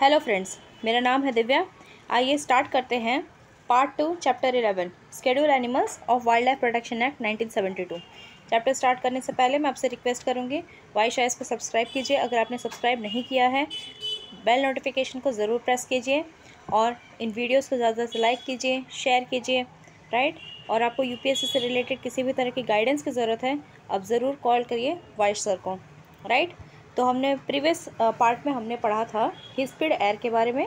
Hello friends, मेरा नाम है दिव्या। आइए स्टार्ट करते हैं part 2 chapter 11 schedule animals of wild life protection act 1972। Chapter start करने से पहले मैं आपसे रिक्वेस्ट करूंगी वाइश आईएएस को सब्सक्राइब कीजिए। अगर आपने सब्सक्राइब नहीं किया है, बेल नोटिफिकेशन को ज़रूर प्रेस कीजिए और इन वीडियोज़ को ज़्यादा से लाइक कीजिए, शेयर कीजिए, राइट। और आपको यूपीएससी से रिलेटेड किसी भी तरह की गाइडेंस की ज़रूरत है, आप ज़रूर कॉल करिए वाइश सर को, राइट। तो हमने प्रीवियस पार्ट में हमने पढ़ा था हिस्पिड एयर के बारे में,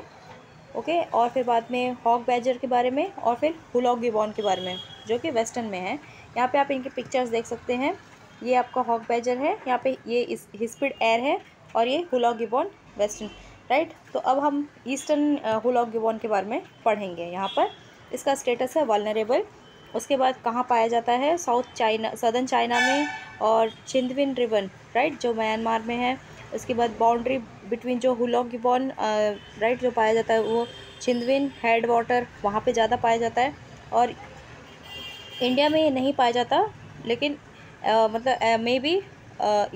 ओके, और फिर बाद में हॉक बैजर के बारे में और फिर हुलॉक गिबॉन के बारे में जो कि वेस्टर्न में है। यहाँ पे आप इनके पिक्चर्स देख सकते हैं। ये आपका हॉक बैजर है, यहाँ पे ये इस हिस्पिड एयर है और ये हुलॉक गिबॉन वेस्टर्न, राइट। तो अब हम ईस्टर्न हुलॉक गिबॉन के बारे में पढ़ेंगे। यहाँ पर इसका स्टेटस है वल्नरेबल। उसके बाद कहाँ पाया जाता है, साउथ चाइना, सदर्न चाइना में और चिंदविन रिवन, राइट, जो म्यांमार में है। उसके बाद बाउंड्री बिटवीन जो हुलॉक गिबॉन, राइट, जो पाया जाता है वो चिंदविन हेड वाटर, वहाँ पे ज़्यादा पाया जाता है। और इंडिया में ये नहीं पाया जाता, लेकिन मतलब maybe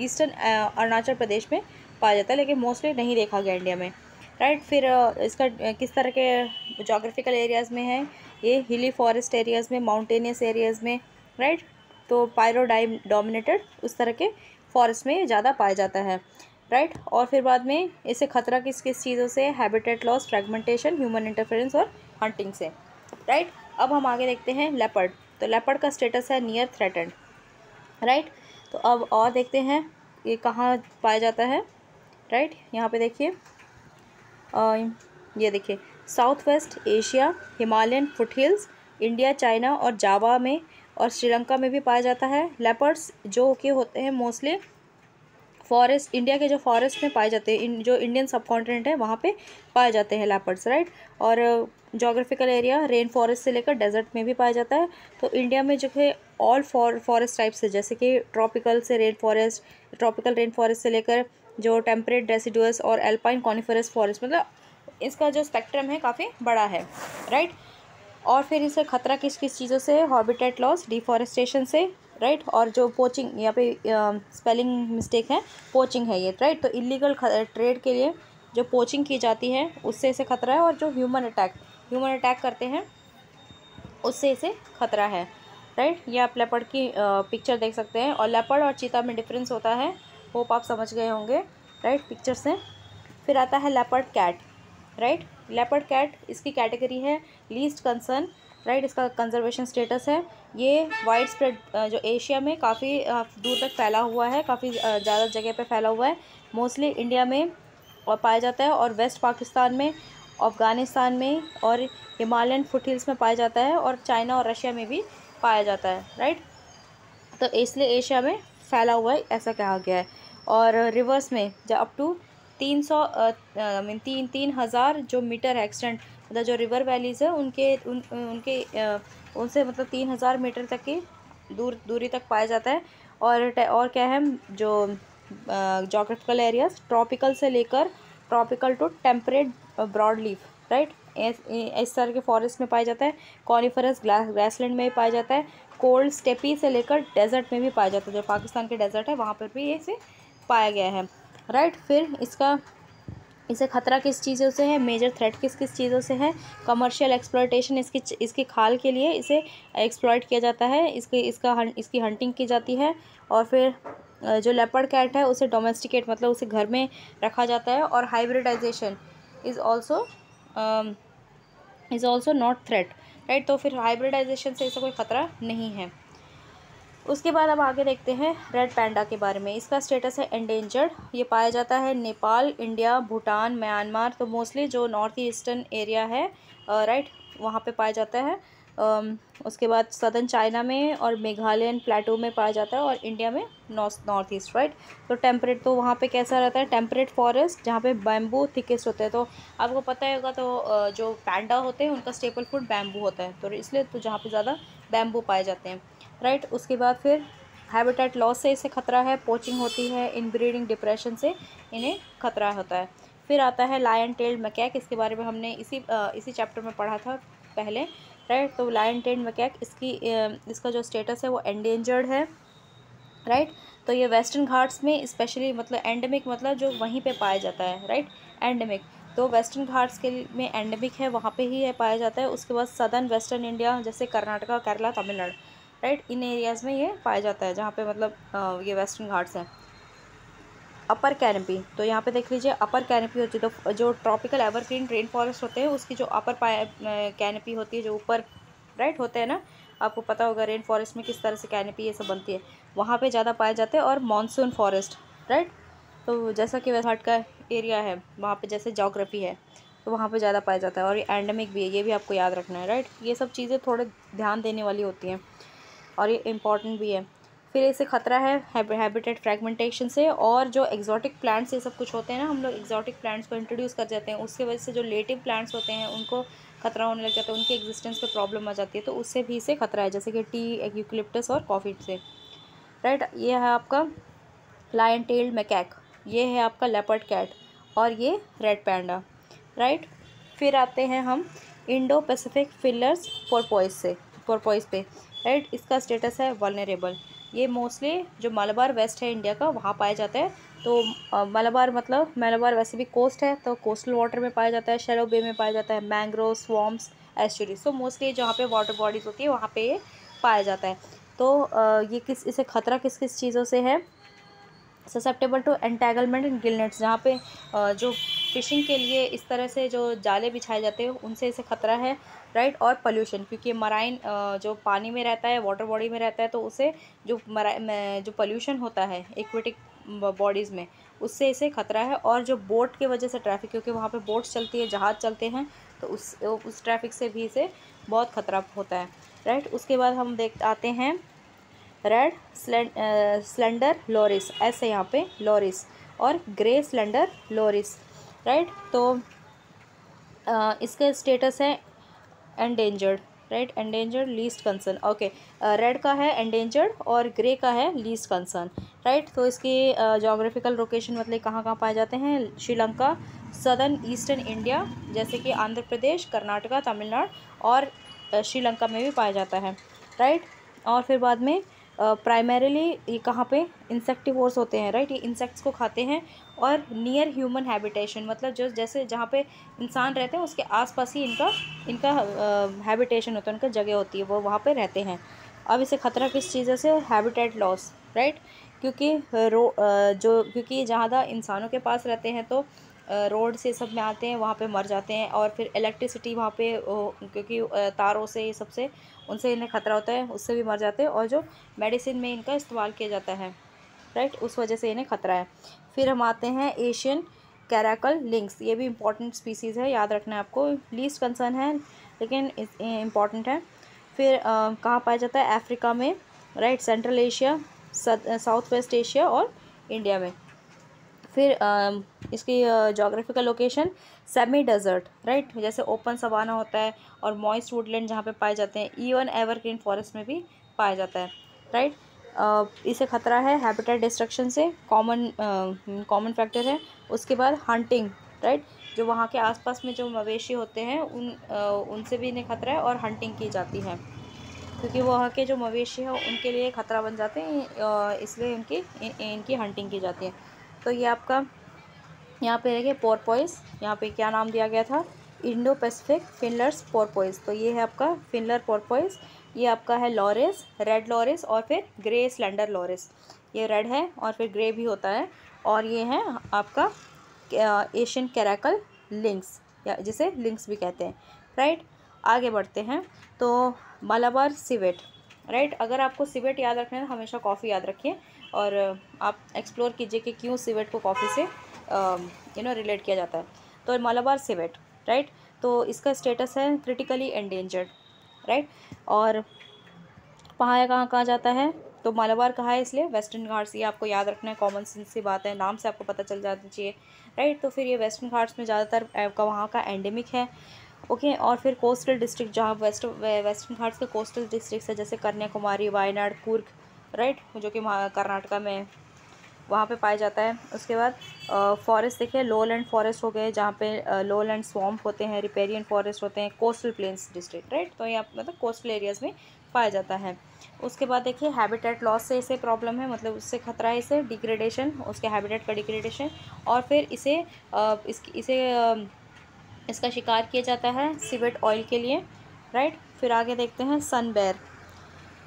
eastern Arunachal Pradesh में पाया जाता है, लेकिन मोस्टली नहीं देखा गया इंडिया में, राइट। फिर इसका किस तरह के जोग्राफिकल एरियाज़ में है, ये हिली फॉरेस्ट एरियाज़ में, माउंटेनियस एरियाज़ में, राइट। तो पायरोडाइम डोमिनेटेड उस तरह के फॉरेस्ट में ज़्यादा पाया जाता है, राइट। और फिर बाद में इसे खतरा किस किस चीज़ों से, habitat loss, fragmentation, human interference और हंटिंग से, राइट। अब हम आगे देखते हैं लेपर्ड। तो लेपर्ड का स्टेटस है नियर थ्रेटेंड, राइट। तो अब और देखते हैं ये कहाँ पाया जाता है, राइट। यहाँ पे देखिए, ये देखिए south west Asia, Himalayan foothills, India, China और जावा में और श्रीलंका में भी पाया जाता है। लेपर्ड्स जो कि होते हैं मोस्टली फॉरेस्ट, इंडिया के जो फॉरेस्ट में पाए जाते हैं, जो इंडियन सब कॉन्टिनेंट है वहाँ पे पाए जाते हैं लेपर्ड्स, राइट। और जोग्राफिकल एरिया रेन फॉरेस्ट से लेकर डेजर्ट में भी पाया जाता है। तो इंडिया में जो है ऑल फॉरेस्ट टाइप्स है, जैसे कि ट्रॉपिकल से rain forest, tropical rain forest से लेकर जो टेम्परेट डेसिडुअस और एल्पाइन कॉनिफरस फॉरेस्ट, मतलब इसका जो स्पेक्ट्रम है काफ़ी बड़ा है, राइट। और फिर इसे खतरा किस किस चीज़ों से, हैबिटेट लॉस, डिफॉरेस्टेशन से, राइट। और जो पोचिंग, यहाँ पे स्पेलिंग मिस्टेक है, पोचिंग है ये, राइट। तो इलीगल ट्रेड के लिए जो पोचिंग की जाती है उससे इसे खतरा है, और जो ह्यूमन अटैक करते हैं उससे इसे खतरा है, राइट। ये आप लेपर्ड की पिक्चर देख सकते हैं। और लेपर्ड और चीता में डिफरेंस होता है, होप आप समझ गए होंगे, राइट, पिक्चर से। फिर आता है leopard cat, right. Leopard cat, इसकी कैटेगरी है लीस्ट कंसर्न, राइट। इसका कंजर्वेशन स्टेटस है, ये वाइड स्प्रेड जो एशिया में काफ़ी दूर तक फैला हुआ है, काफ़ी ज़्यादा जगह पे फैला हुआ है, मोस्टली इंडिया में और पाया जाता है और वेस्ट पाकिस्तान में, अफ़गानिस्तान में और हिमालयन फुटहिल्स में पाया जाता है और चाइना और रशिया में भी पाया जाता है, राइट। तो इसलिए एशिया में फैला हुआ है ऐसा कहा गया है। और रिवर्स में जो अप टू 3,000 जो मीटर है एक्सटेंट, मतलब जो रिवर वैलीज़ है उनसे मतलब 3,000 मीटर तक की दूरी तक पाया जाता है। और क्या है, जो जोग्राफिकल एरियाज ट्रॉपिकल से लेकर tropical to temperate broad leaf, right, इस तरह के फॉरेस्ट में पाया जाता है। कॉनिफरस ग्रासलैंड में भी पाया जाता है। कोल्ड स्टेपी से लेकर डेजर्ट में भी पाया जाता है, जो पाकिस्तान के डेजर्ट है वहाँ पर भी इसे पाया गया है, राइट। फिर इसे खतरा किस चीज़ों से है, मेजर थ्रेट किस किस चीज़ों से है, कमर्शियल एक्सप्लॉयटेशन, इसकी खाल के लिए इसे एक्सप्लॉयट किया जाता है, इसकी हंटिंग की जाती है। और फिर जो लेपर्ड कैट है उसे डोमेस्टिकेट, मतलब उसे घर में रखा जाता है। और hybridisation is also not threat, right. तो फिर हाइब्रिडाइजेशन से इसे कोई ख़तरा नहीं है। उसके बाद अब आगे देखते हैं रेड पैंडा के बारे में। इसका स्टेटस है एंडेंजर्ड। ये पाया जाता है नेपाल, इंडिया, भूटान, म्यांमार, तो मोस्टली जो नॉर्थ ईस्टर्न एरिया है, राइट, वहाँ पे पाया जाता है। उसके बाद सदर्न चाइना में और मेघालयन प्लेटो में पाया जाता है और इंडिया में नॉर्थ ईस्ट, राइट। तो टेम्परेट, तो वहाँ पे कैसा रहता है, टेम्परेट फॉरेस्ट जहाँ पे बैम्बू थिकेस्ट होते हैं। तो आपको पता होगा, तो जो पैंडा होते हैं उनका स्टेपल फूड बैम्बू होता है, तो इसलिए तो जहाँ पे ज़्यादा बैम्बू पाए जाते हैं, राइट। उसके बाद फिर हैबिटेट लॉस से इसे खतरा है, पोचिंग होती है, इनब्रीडिंग डिप्रेशन से इन्हें खतरा होता है। फिर आता है लायन टेल्ड मकैक। इसके बारे में हमने इसी चैप्टर में पढ़ा था पहले, राइट। तो लायन टेल्ड मकैक, इसका जो स्टेटस है वो एंडेंजर्ड है, राइट। तो ये वेस्टर्न घाट्स में स्पेशली, मतलब एंडेमिक, मतलब जो वहीं पे पाया जाता है, राइट, एंडेमिक। तो वेस्टर्न घाट्स के में एंडेमिक है, वहाँ पे ही है पाया जाता है। उसके बाद सदर्न वेस्टर्न इंडिया जैसे कर्नाटका, केरला, तमिलनाडु, राइट, इन एरियाज़ में ये पाया जाता है, जहाँ पे मतलब ये वेस्टर्न घाट्स हैं। अपर कैनपी, तो यहाँ पे देख लीजिए अपर कैनपी होती है, तो जो ट्रॉपिकल एवरग्रीन रेन फॉरेस्ट होते हैं उसकी जो अपर कैनपी होती है, जो ऊपर राइट होते हैं ना, आपको पता होगा रेन फॉरेस्ट में किस तरह से कैनपी ये सब बनती है, वहाँ पे ज़्यादा पाए जाते हैं। और मॉनसून फॉरेस्ट, राइट, तो जैसा कि वेस्ट घाट का एरिया है वहाँ पे जैसे जोग्राफी है तो वहाँ पे ज़्यादा पाया जाता है। और ये एंडेमिक भी है, ये भी आपको याद रखना है, राइट। ये सब चीज़ें थोड़े ध्यान देने वाली होती हैं और ये इम्पॉर्टेंट भी है। फिर इसे खतरा है हैबिटेट फ्रैगमेंटेशन से, और जो एक्जॉटिक प्लांट्स ये सब कुछ होते हैं ना, हम लोग एक्जॉटिक प्लांट्स को इंट्रोड्यूस कर जाते हैं, उसके वजह से जो नेटिव प्लांट्स होते हैं उनको खतरा होने लग जाता है, उनकी एग्जिस्टेंस पे प्रॉब्लम आ जाती है, तो उससे भी इसे खतरा है, जैसे कि टी, यूकलिप्टस और कॉफी से, राइट। ये है आपका लायन टेल्ड मकैक, ये है आपका लेपर्ड कैट, और ये रेड पैंडा, राइट। फिर आते हैं हम इंडो पैसिफिक फिलर्स पोरपोइस पे, राइट, इसका स्टेटस है वल्नरेबल। ये मोस्टली जो मालाबार वेस्ट है इंडिया का, वहाँ पाया जाता है। तो मालाबार मतलब मालाबार वैसे भी कोस्ट है, तो कोस्टल वाटर में पाया जाता है, शैलो बे में पाया जाता है, mangrove swamps, estuary, so mostly जहाँ पे वाटर बॉडीज़ होती है वहाँ पे ये पाया जाता है। तो ये किस इसे खतरा किस किस चीज़ों से है, susceptible to entanglement in gill nets, जहाँ पे जो फिशिंग के लिए इस तरह से जो जाले बिछाए जाते हैं उनसे इसे खतरा है, राइट। और पोल्यूशन, क्योंकि मराइन जो पानी में रहता है, वाटर बॉडी में रहता है, तो उसे जो पोल्यूशन होता है एक्वेटिक बॉडीज़ में, उससे इसे खतरा है। और जो बोट के वजह से ट्रैफिक, क्योंकि वहाँ पे बोट्स चलती है, जहाज़ चलते हैं, तो उस ट्रैफिक से भी इसे बहुत खतरा होता है, राइट। उसके बाद हम आते हैं रेड सिलेंडर लॉरिस, ऐसे यहाँ पे लॉरिस, और ग्रे सिलेंडर लॉरिस, राइट। तो इसका स्टेटस है endangered, right, endangered least concern, okay. Red का है एंडेंजर्ड और ग्रे का है लीस्ट कंसर्न, राइट। तो इसकी जोग्राफिकल लोकेशन मतलब कहाँ कहाँ पाए जाते हैं, श्रीलंका, सदर्न ईस्टर्न इंडिया जैसे कि आंध्र प्रदेश, कर्नाटका, तमिलनाडु, और श्रीलंका में भी पाया जाता है, राइट। और फिर बाद में प्राइमरीली ये कहाँ पे इंसेक्टिवोर्स होते हैं, राइट, ये इंसेक्ट्स को खाते हैं। और नियर ह्यूमन हैबिटेशन मतलब जो जैसे जहाँ पे इंसान रहते हैं उसके आसपास ही इनका हैबिटेशन होता है, उनका जगह होती है, वो वहाँ पे रहते हैं। अब इसे खतरा किस चीज़ से, हैबिटेट लॉस, राइट, क्योंकि क्योंकि ज़्यादा इंसानों के पास रहते हैं तो रोड से सब में आते हैं, वहाँ पे मर जाते हैं। और फिर इलेक्ट्रिसिटी वहाँ पे क्योंकि तारों से ये सबसे उनसे इन्हें खतरा होता है, उससे भी मर जाते हैं। और जो मेडिसिन में इनका इस्तेमाल किया जाता है, राइट, उस वजह से इन्हें खतरा है। फिर हम आते हैं एशियन कैराकल लिंक्स, ये भी इम्पॉर्टेंट स्पीसीज़ है, याद रखना है आपको, लीस्ट कंसर्न है लेकिन इम्पॉर्टेंट है। फिर कहाँ पाया जाता है, अफ्रीका में, right, central Asia, south west Asia और इंडिया में। फिर इसकी geographical location semi desert, right, जैसे ओपन सवाना होता है, और मॉइस्ट वुडलैंड जहाँ पे पाए जाते हैं, इवन एवरग्रीन फॉरेस्ट में भी पाया जाता है, राइट। इसे खतरा है हैबिटेट डिस्ट्रक्शन से, कॉमन फैक्टर है। उसके बाद हंटिंग, राइट, जो वहाँ के आसपास में जो मवेशी होते हैं उनसे भी इन्हें खतरा है, और हंटिंग की जाती है क्योंकि वहाँ के जो मवेशी हैं उनके लिए खतरा बन जाते हैं, इसलिए इनकी हंटिंग की जाती है। तो ये आपका यहाँ पे रहेगा पोरपोइस, यहाँ पे क्या नाम दिया गया था, इंडो पैसिफिक फिनलर्स पोरपोइस, तो ये है आपका फिनलर पोरपोइस। ये आपका है लॉरिस, रेड लॉरिस, और फिर ग्रे स्लेंडर लॉरिस, ये रेड है और फिर ग्रे भी होता है। और ये है आपका एशियन कैराकल लिंक्स, या जिसे लिंक्स भी कहते हैं, राइट। आगे बढ़ते हैं तो मालाबार सीवेट, राइट, अगर आपको सीवेट याद रखना है तो हमेशा कॉफ़ी याद रखिए, और आप एक्सप्लोर कीजिए कि क्यों सीवेट को कॉफ़ी से रिलेट किया जाता है। तो मालाबार सीवेट, राइट, तो इसका स्टेटस है क्रिटिकली एंडेंजर्ड, राइट। और पाया कहाँ जाता है, तो मालाबार कहा है, इसलिए वेस्टर्न घाट्स, ये आपको याद रखना है, कॉमन सेंस की बात है, नाम से आपको पता चल जाना चाहिए, राइट। तो फिर ये वेस्टर्न घाट्स में ज़्यादातर आपका वहाँ का एंडेमिक है, ओके। और फिर कोस्टल डिस्ट्रिक्ट, जहाँ वेस्टर्न घाट्स के कोस्टल डिस्ट्रिक्ट्स है जैसे कन्याकुमारी, वायनाड, कूर्ग, राइट, जो कि कर्नाटका में वहाँ पे पाया जाता है। उसके बाद फॉरेस्ट देखिए, लो लैंड फॉरेस्ट हो गए जहाँ पे लो लैंड स्वॉम्प होते हैं, रिपेरियन फॉरेस्ट होते हैं, कोस्टल प्लेन्स डिस्ट्रिक्ट, राइट, तो ये आप मतलब कोस्टल एरियाज़ में पाया जाता है। उसके बाद देखिए हैबिटेट लॉस से इसे प्रॉब्लम है, मतलब उससे खतरा है, इसे डिग्रेडेशन, उसके हैबिटेट का डिग्रेडेशन। और फिर इसे इसका शिकार किया जाता है सीवेट ऑयल के लिए, राइट। फिर आगे देखते हैं सनबेयर,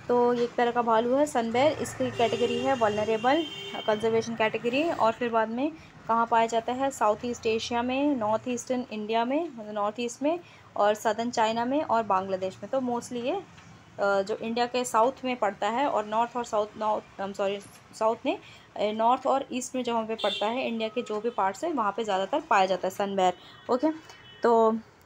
तो ये एक तरह का भालू है सनबेयर, इसकी कैटेगरी है वल्नरेबल कंजर्वेशन कैटेगरी। और फिर बाद में कहाँ पाया जाता है, साउथ ईस्ट एशिया में, नॉर्थ ईस्टर्न इंडिया में, नॉर्थ ईस्ट में, और सदर्न चाइना में और बांग्लादेश में। तो मोस्टली ये जो इंडिया के साउथ में पड़ता है और नॉर्थ और ईस्ट में जहाँ पे पड़ता है इंडिया के जो भी पार्ट्स हैं वहाँ पे ज़्यादातर पाया जाता है सनबेयर। ओके, तो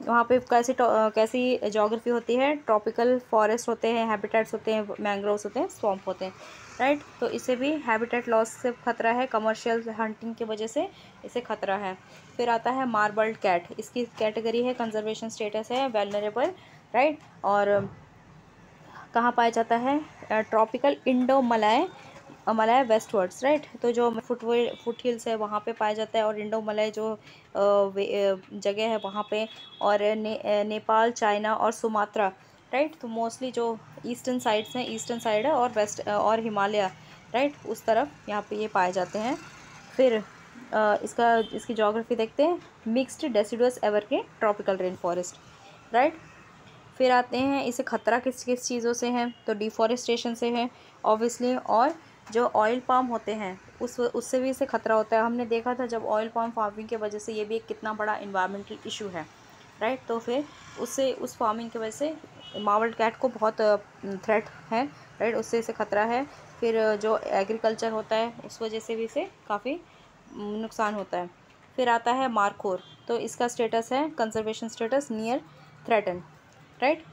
वहाँ पे कैसी जोग्राफी होती है, ट्रॉपिकल फॉरेस्ट होते हैं, हैबिटेट्स होते हैं, मैंग्रोव्स होते हैं, स्वॉम्प होते हैं, राइट। तो इसे भी हैबिटेट लॉस से खतरा है, कमर्शियल हंटिंग की वजह से इसे खतरा है। फिर आता है मार्बल्ड कैट, इसकी कैटेगरी है कंजर्वेशन स्टेटस है, वेलनरेबल, राइट। और कहाँ पाया जाता है, tropical Indo Malay westwards, right. तो जो फुट हिल्स है वहाँ पे पाया जाता है, और इंडो मलाय जो जगह है वहाँ पे, और नेपाल, चाइना और सुमात्रा, राइट। तो मोस्टली जो ईस्टर्न साइड्स हैं, ईस्टर्न साइड है और वेस्ट और हिमालय, राइट, उस तरफ यहाँ पे ये पाए जाते हैं। फिर इसकी जोग्राफी देखते हैं, mixed deciduous evergreen tropical rain forest, right. फिर आते हैं इसे खतरा किस किस चीज़ों से है, तो डिफॉरेस्टेशन से है ऑब्वियसली, और जो ऑयल पाम होते हैं उससे भी इसे खतरा होता है। हमने देखा था जब ऑयल पाम फार्मिंग की वजह से, ये भी एक कितना बड़ा इन्वायरमेंटल इशू है, राइट। तो फिर उस फार्मिंग की वजह से मार्बल्ड कैट को बहुत थ्रेट है, राइट, उससे इसे खतरा है। फिर जो एग्रीकल्चर होता है उस वजह से भी इसे काफ़ी नुकसान होता है। फिर आता है मारखोर, तो इसका स्टेटस है conservation status near threatened, right,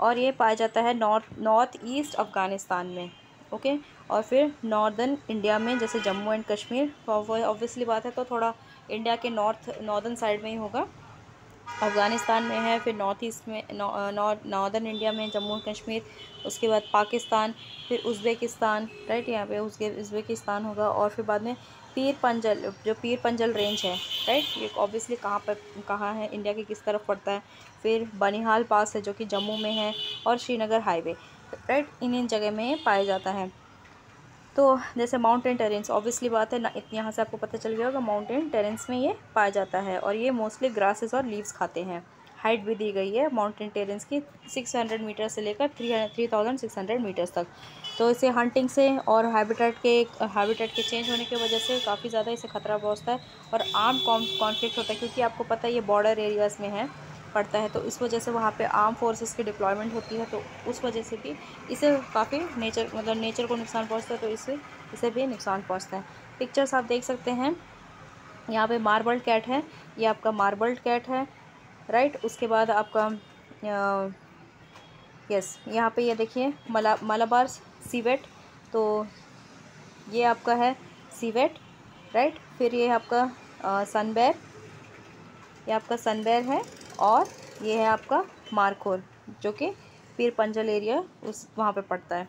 और ये पाया जाता है नॉर्थ ईस्ट अफ़गानिस्तान में, ओके। और फिर नॉर्दर्न इंडिया में, जैसे जम्मू एंड कश्मीर, ऑब्वियसली बात है, तो थोड़ा इंडिया के नॉर्दर्न साइड में ही होगा, अफ़गानिस्तान में है, फिर नॉर्थ ईस्ट में, नॉर्दर्न इंडिया में जम्मू एंड कश्मीर, उसके बाद पाकिस्तान, फिर उज़्बेकिस्तान, राइट, यहाँ पे उज़्बेकिस्तान होगा। और फिर बाद में पीर पंजल रेंज है, राइट, ये ऑब्वियसली कहाँ है, इंडिया के किस तरफ पड़ता है। फिर बनिहाल पास है जो कि जम्मू में है, और श्रीनगर हाईवे, राइट, इन जगह में पाया जाता है। तो जैसे माउंटेन टेरेंस, ऑब्वियसली बात है ना, यहाँ से आपको पता चल गया होगा, माउंटेन टेरेंस में ये पाया जाता है, और ये मोस्टली ग्रासेस और लीव्स खाते हैं। हाइट भी दी गई है माउंटेन टेरेंस की 600 मीटर से लेकर 3,600 मीटर्स तक। तो इसे हंटिंग से और हैबिटेट के चेंज होने की वजह से काफ़ी ज़्यादा इसे खतरा पहुँचता है, और आर्म कॉन्फ्लिक्ट होता है, क्योंकि आपको पता है ये बॉर्डर एरियाज़ में है पड़ता है, तो इस वजह से वहाँ पे आर्म फोर्सेस की डिप्लॉयमेंट होती है, तो उस वजह से भी इसे काफ़ी नेचर को नुकसान पहुँचता है, तो इसे भी नुकसान पहुँचता है। पिक्चर्स आप देख सकते हैं, यहाँ पे मार्बल्ड कैट है, ये आपका मार्बल्ड कैट है, राइट। उसके बाद आपका यस, यहाँ पे ये देखिए मालाबार सीवेट, तो ये आपका है सीवेट, राइट। फिर ये आपका सनबेयर, ये आपका सनबेयर है, और ये है आपका मारखोर जो कि पीर पंजल एरिया वहाँ पे पड़ता है।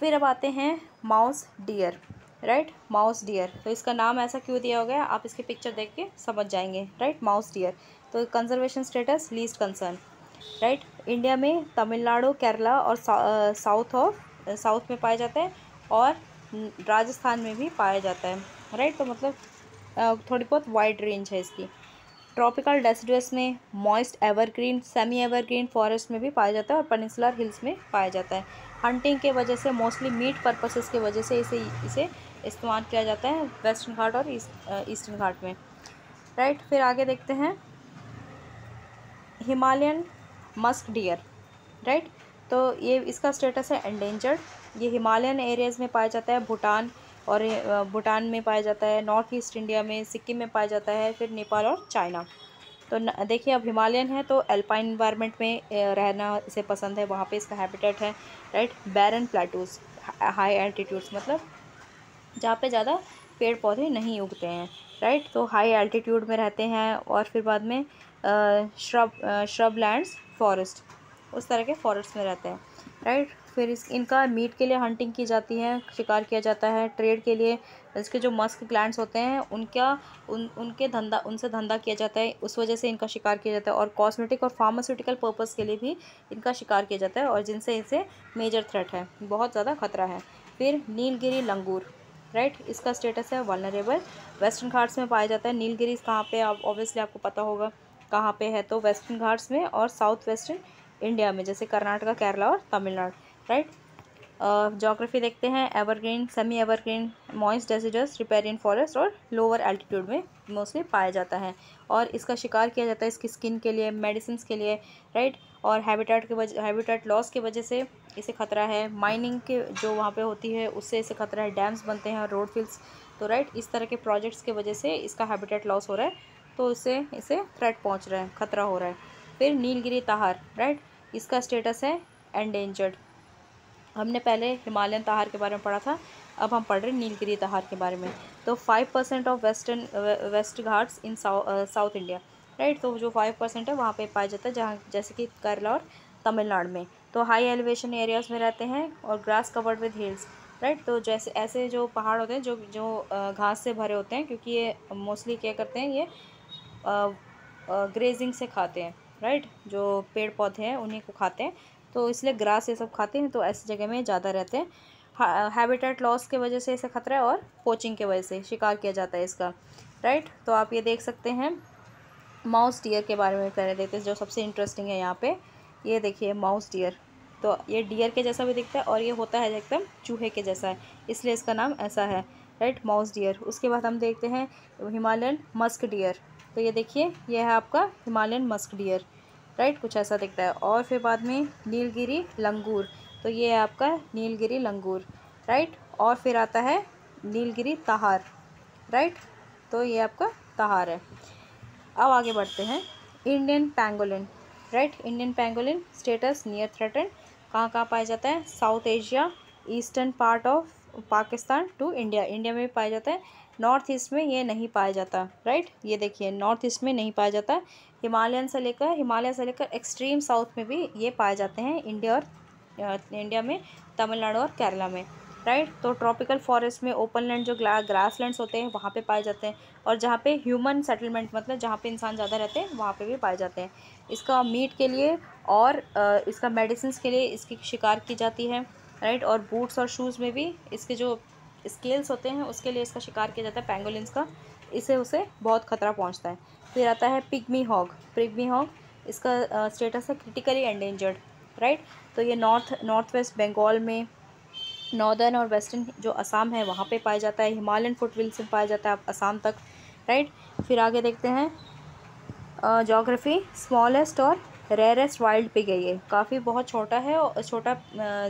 फिर अब आते हैं mouse deer, right, mouse deer. तो इसका नाम ऐसा क्यों दिया हो गया, आप इसके पिक्चर देख के समझ जाएंगे, राइट, माउस डियर। तो conservation status least concern, right. India में तमिलनाडु, केरला और साउथ में पाया जाता है, और राजस्थान में भी पाया जाता है, राइट। तो मतलब थोड़ी बहुत वाइड रेंज है इसकी। ट्रॉपिकल डेसिडुअस में, moist evergreen, semi evergreen forest में भी पाया जाता है, और पेनिसुलर हिल्स में पाया जाता है। हंटिंग के वजह से, मोस्टली मीट पर्पसेस के वजह से इसे इस्तेमाल किया जाता है वेस्टर्न घाट और ईस्टर्न घाट में, राइट। फिर आगे देखते हैं हिमालयन मस्क डियर, राइट। तो ये इसका स्टेटस है एंडेंजर्ड, ये हिमालयन एरियाज़ में पाया जाता है, भूटान में पाया जाता है, नॉर्थ ईस्ट इंडिया में, सिक्किम में पाया जाता है, फिर नेपाल और चाइना। तो देखिए, अब हिमालयन है तो एल्पाइन इन्वायरमेंट में रहना इसे पसंद है, वहाँ पे इसका हैबिटेट है, right. Barren plateaus, high altitudes, मतलब जहाँ पे ज़्यादा पेड़ पौधे नहीं उगते हैं, राइट, तो हाई एल्टीट्यूड में रहते हैं। और फिर बाद में श्रब लैंड्स फॉरेस्ट, उस तरह के फॉरेस्ट में रहते हैं, राइट। फिर इनका मीट के लिए हंटिंग की जाती है, शिकार किया जाता है, ट्रेड के लिए इसके जो मस्क ग्लैंड्स होते हैं उनसे धंधा किया जाता है, उस वजह से इनका शिकार किया जाता है, और कॉस्मेटिक और फार्मास्यूटिकल पर्पस के लिए भी इनका शिकार किया जाता है, और जिनसे इसे मेजर थ्रेट है, बहुत ज़्यादा खतरा है। फिर नीलगिरी लंगूर, राइट, इसका स्टेटस है वल्नरेबल, वेस्टर्न घाट्स में पाया जाता है। नीलगिरी कहाँ पे, आप ऑब्वियसली आपको पता होगा, कहाँ पे है, तो वेस्टर्न घाट्स में और साउथ वेस्टर्न इंडिया में, जैसे कर्नाटका, केरला और तमिलनाडु। राइट, जोग्राफी देखते हैं। Evergreen, semi evergreen, moist deciduous, riparian forest और लोअर एल्टीट्यूड में मोस्टली पाया जाता है, और इसका शिकार किया जाता है इसकी स्किन के लिए, मेडिसिन के लिए। राइट, और हैबिटेट लॉस की वजह से इसे खतरा है, माइनिंग के जो वहाँ पे होती है उससे इसे खतरा है, डैम्स बनते हैं और रोड फील्ड्स। तो राइट, इस तरह के प्रोजेक्ट्स की वजह से इसका हैबिटेट लॉस हो रहा है, तो इससे इसे थ्रेट पहुँच रहा है, खतरा हो रहा है। फिर नीलगिरी ताहार, राइट, इसका स्टेटस है एंडेंजर्ड। हमने पहले हिमालयन ताहार के बारे में पढ़ा था, अब हम पढ़ रहे हैं नीलगिरी ताहार के बारे में। तो 5% of west Ghats in south India, right, तो जो 5% है वहाँ पे पाया जाता है, जहाँ जैसे कि केरला और तमिलनाडु में। तो हाई एलिवेशन एरियाज में रहते हैं और grass covered with hills. Right, तो जैसे ऐसे जो पहाड़ होते हैं जो घास से भरे होते हैं, क्योंकि ये मोस्टली क्या करते हैं, ये ग्रेजिंग से खाते हैं। राइट, जो पेड़ पौधे हैं उन्हीं को खाते हैं, तो इसलिए ग्रास ये सब खाते हैं, तो ऐसी जगह में ज़्यादा रहते हैं। हैबिटेट लॉस के वजह से इसे खतरा है और पोचिंग के वजह से शिकार किया जाता है इसका। राइट, तो आप ये देख सकते हैं। माउस डियर के बारे में पहले देखते हैं, जो सबसे इंटरेस्टिंग है यहाँ पे। ये देखिए माउस डियर, तो ये डियर के जैसा भी दिखता है और ये होता है एकदम चूहे के जैसा है, इसलिए इसका नाम ऐसा है। Right, mouse deer. उसके बाद हम देखते हैं हिमालयन मस्क डियर, तो ये देखिए यह है आपका हिमालयन मस्क डियर। राइट, कुछ ऐसा दिखता है। और फिर बाद में नीलगिरी लंगूर, तो ये है आपका नीलगिरी लंगूर। राइट, और फिर आता है नीलगिरी ताहार। राइट, तो ये आपका ताहार है। अब आगे बढ़ते हैं। Indian pangolin, right, Indian pangolin status near threatened. कहाँ पाया जाता है? South Asia, eastern part of Pakistan to India, India में भी पाया जाता है। नॉर्थ ईस्ट में ये नहीं पाया जाता। राइट, ये देखिए नॉर्थ ईस्ट में नहीं पाया जाता। हिमालय से लेकर एक्सट्रीम साउथ में भी ये पाए जाते हैं, इंडिया में तमिलनाडु और केरला में। राइट, तो ट्रॉपिकल फॉरेस्ट में ओपन लैंड जो ग्रासलैंड्स होते हैं वहाँ पे पाए जाते हैं, और जहाँ पे ह्यूमन सेटलमेंट मतलब जहाँ पे इंसान ज़्यादा रहते हैं वहाँ पे भी पाए जाते हैं। इसका मीट के लिए और इसका मेडिसिन के लिए इसकी शिकार की जाती है। राइट, और बूट्स और शूज़ में भी इसके जो स्केल्स होते हैं उसके लिए इसका शिकार किया जाता है पैंगोलिन्स का, इसे उसे बहुत खतरा पहुंचता है। फिर आता है पिग्मी हॉग, इसका स्टेटस है क्रिटिकली एंडेंजर्ड। राइट, तो ये नॉर्थ वेस्ट बंगाल में, नॉर्दर्न और वेस्टर्न जो असम है वहाँ पे पाया जाता है, हिमालयन फुटविल से पाया जाता है असम तक। राइट, फिर आगे देखते हैं जोग्राफी। स्मॉलेस्ट और रेयरेस्ट वाइल्ड पिग है ये, काफ़ी बहुत छोटा है, और छोटा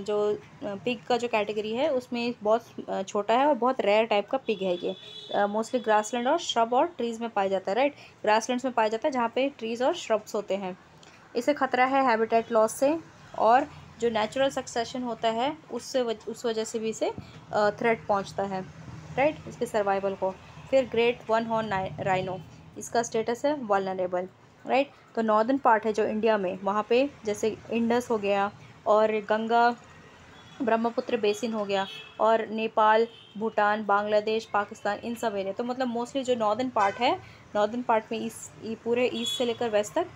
जो पिग का जो कैटेगरी है उसमें बहुत छोटा है और बहुत रेयर टाइप का पिग है ये। मोस्टली ग्रासलैंड और श्रब और ट्रीज़ में पाया जाता है। राइट, ग्रासलैंड्स में पाया जाता है जहाँ पे ट्रीज़ और श्रब्स होते हैं। इसे खतरा है हैबिटेट लॉस से, और जो नेचुरल सक्सेशन होता है उस वजह से भी इसे थ्रेट पहुँचता है। राइट, इसके सर्वाइवल को। फिर ग्रेट वन हॉर्न राइनो, इसका स्टेटस है वल्नरेबल। राइट, तो नॉर्दर्न पार्ट है जो इंडिया में, वहाँ पे जैसे इंडस हो गया और गंगा ब्रह्मपुत्र बेसिन हो गया, और नेपाल, भूटान, बांग्लादेश, पाकिस्तान, इन सब एरिया, तो मतलब मोस्टली जो नॉर्दर्न पार्ट में पूरे ईस्ट से लेकर वेस्ट तक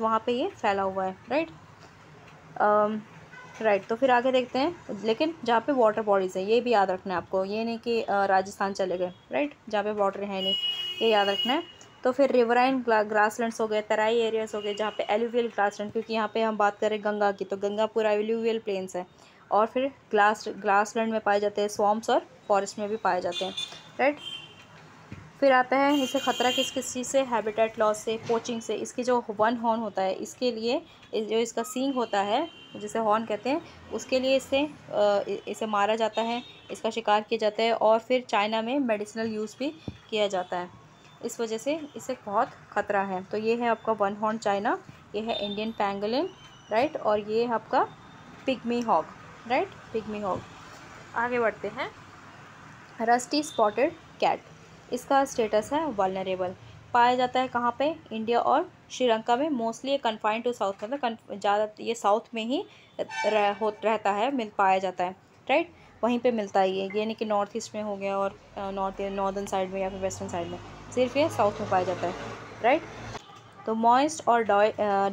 वहाँ पे ये फैला हुआ है। राइट, तो फिर आगे देखते हैं, लेकिन जहाँ पे वाटर बॉडीज़ हैं ये भी याद रखना है आपको, ये नहीं कि राजस्थान चले गए। राइट, जहाँ पे वाटर है नहीं, ये याद रखना है। तो फिर रिवराइन ग्रासलैंड्स हो गए, तराई एरियाज हो गए जहाँ पे एलुवियल ग्रासलैंड, क्योंकि यहाँ पे हम बात करें गंगा की, तो गंगा पूरा एलुवियल प्लेन्स है। और फिर ग्रासलैंड में पाए जाते हैं, स्वॉम्प्स और फॉरेस्ट में भी पाए जाते हैं। राइट, फिर आता है इसे खतरा किस चीज़ से? हैबिटेट लॉस से, पोचिंग से। इसकी जो वन हॉर्न होता है, इसके लिए जो इसका सींग होता है जिसे हॉर्न कहते हैं, उसके लिए इसे मारा जाता है, इसका शिकार किया जाता है, और फिर चाइना में मेडिसिनल यूज़ भी किया जाता है, इस वजह से इसे बहुत खतरा है। तो ये है आपका वन हॉर्न चाइना, ये है इंडियन पैंगोलिन। राइट, और ये है आपका pygmy hog. Right, pygmy hog. आगे बढ़ते हैं। रस्टी स्पॉटेड कैट, इसका स्टेटस है वल्नरेबल। पाया जाता है कहाँ पे? इंडिया और श्रीलंका में, मोस्टली ये कन्फाइंड टू साउथ, मतलब ज़्यादा ये साउथ में ही रहता है, पाया जाता है। राइट, वहीं पे मिलता है ये नहीं कि नॉर्थ ईस्ट में हो गया और नॉर्दर्न साइड में या फिर वेस्टर्न साइड में, सिर्फ ये साउथ में पाया जाता है। राइट, तो मॉइस्ट और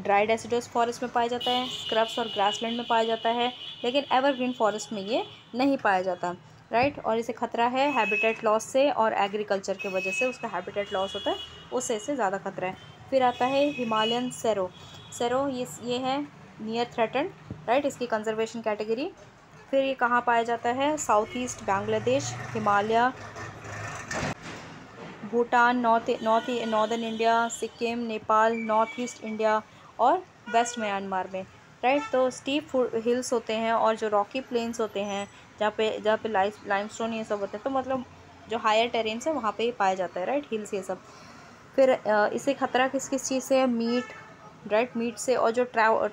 ड्राई डेसिडस फॉरेस्ट में पाया जाता है, स्क्रब्स और ग्रासलैंड में पाया जाता है, लेकिन एवरग्रीन फॉरेस्ट में ये नहीं पाया जाता। राइट, और इसे खतरा है हैबिटेट लॉस से, और एग्रीकल्चर के वजह से उसका हैबिटेट लॉस होता है, उससे ज़्यादा खतरा है। फिर आता है हिमालयन सेरो। सेरो ये है नियर थ्रेटन, राइट, इसकी कंजर्वेशन कैटेगरी। फिर ये कहाँ पाया जाता है? South east Bangladesh, Himalaya, Bhutan, northern India, Sikkim, Nepal, north east India और वेस्ट म्यांमार में, राइट। तो स्टीप हिल्स होते हैं और जो रॉकी प्लेन्स होते हैं जहाँ पे लाइमस्टोन ये सब होते हैं, तो मतलब जो हायर टेरेन्स है वहाँ पे पाया जाता है, राइट, हिल्स ये सब। फिर इसे खतरा किस किस चीज़ से है? मीट, राइट, मीट से, और जो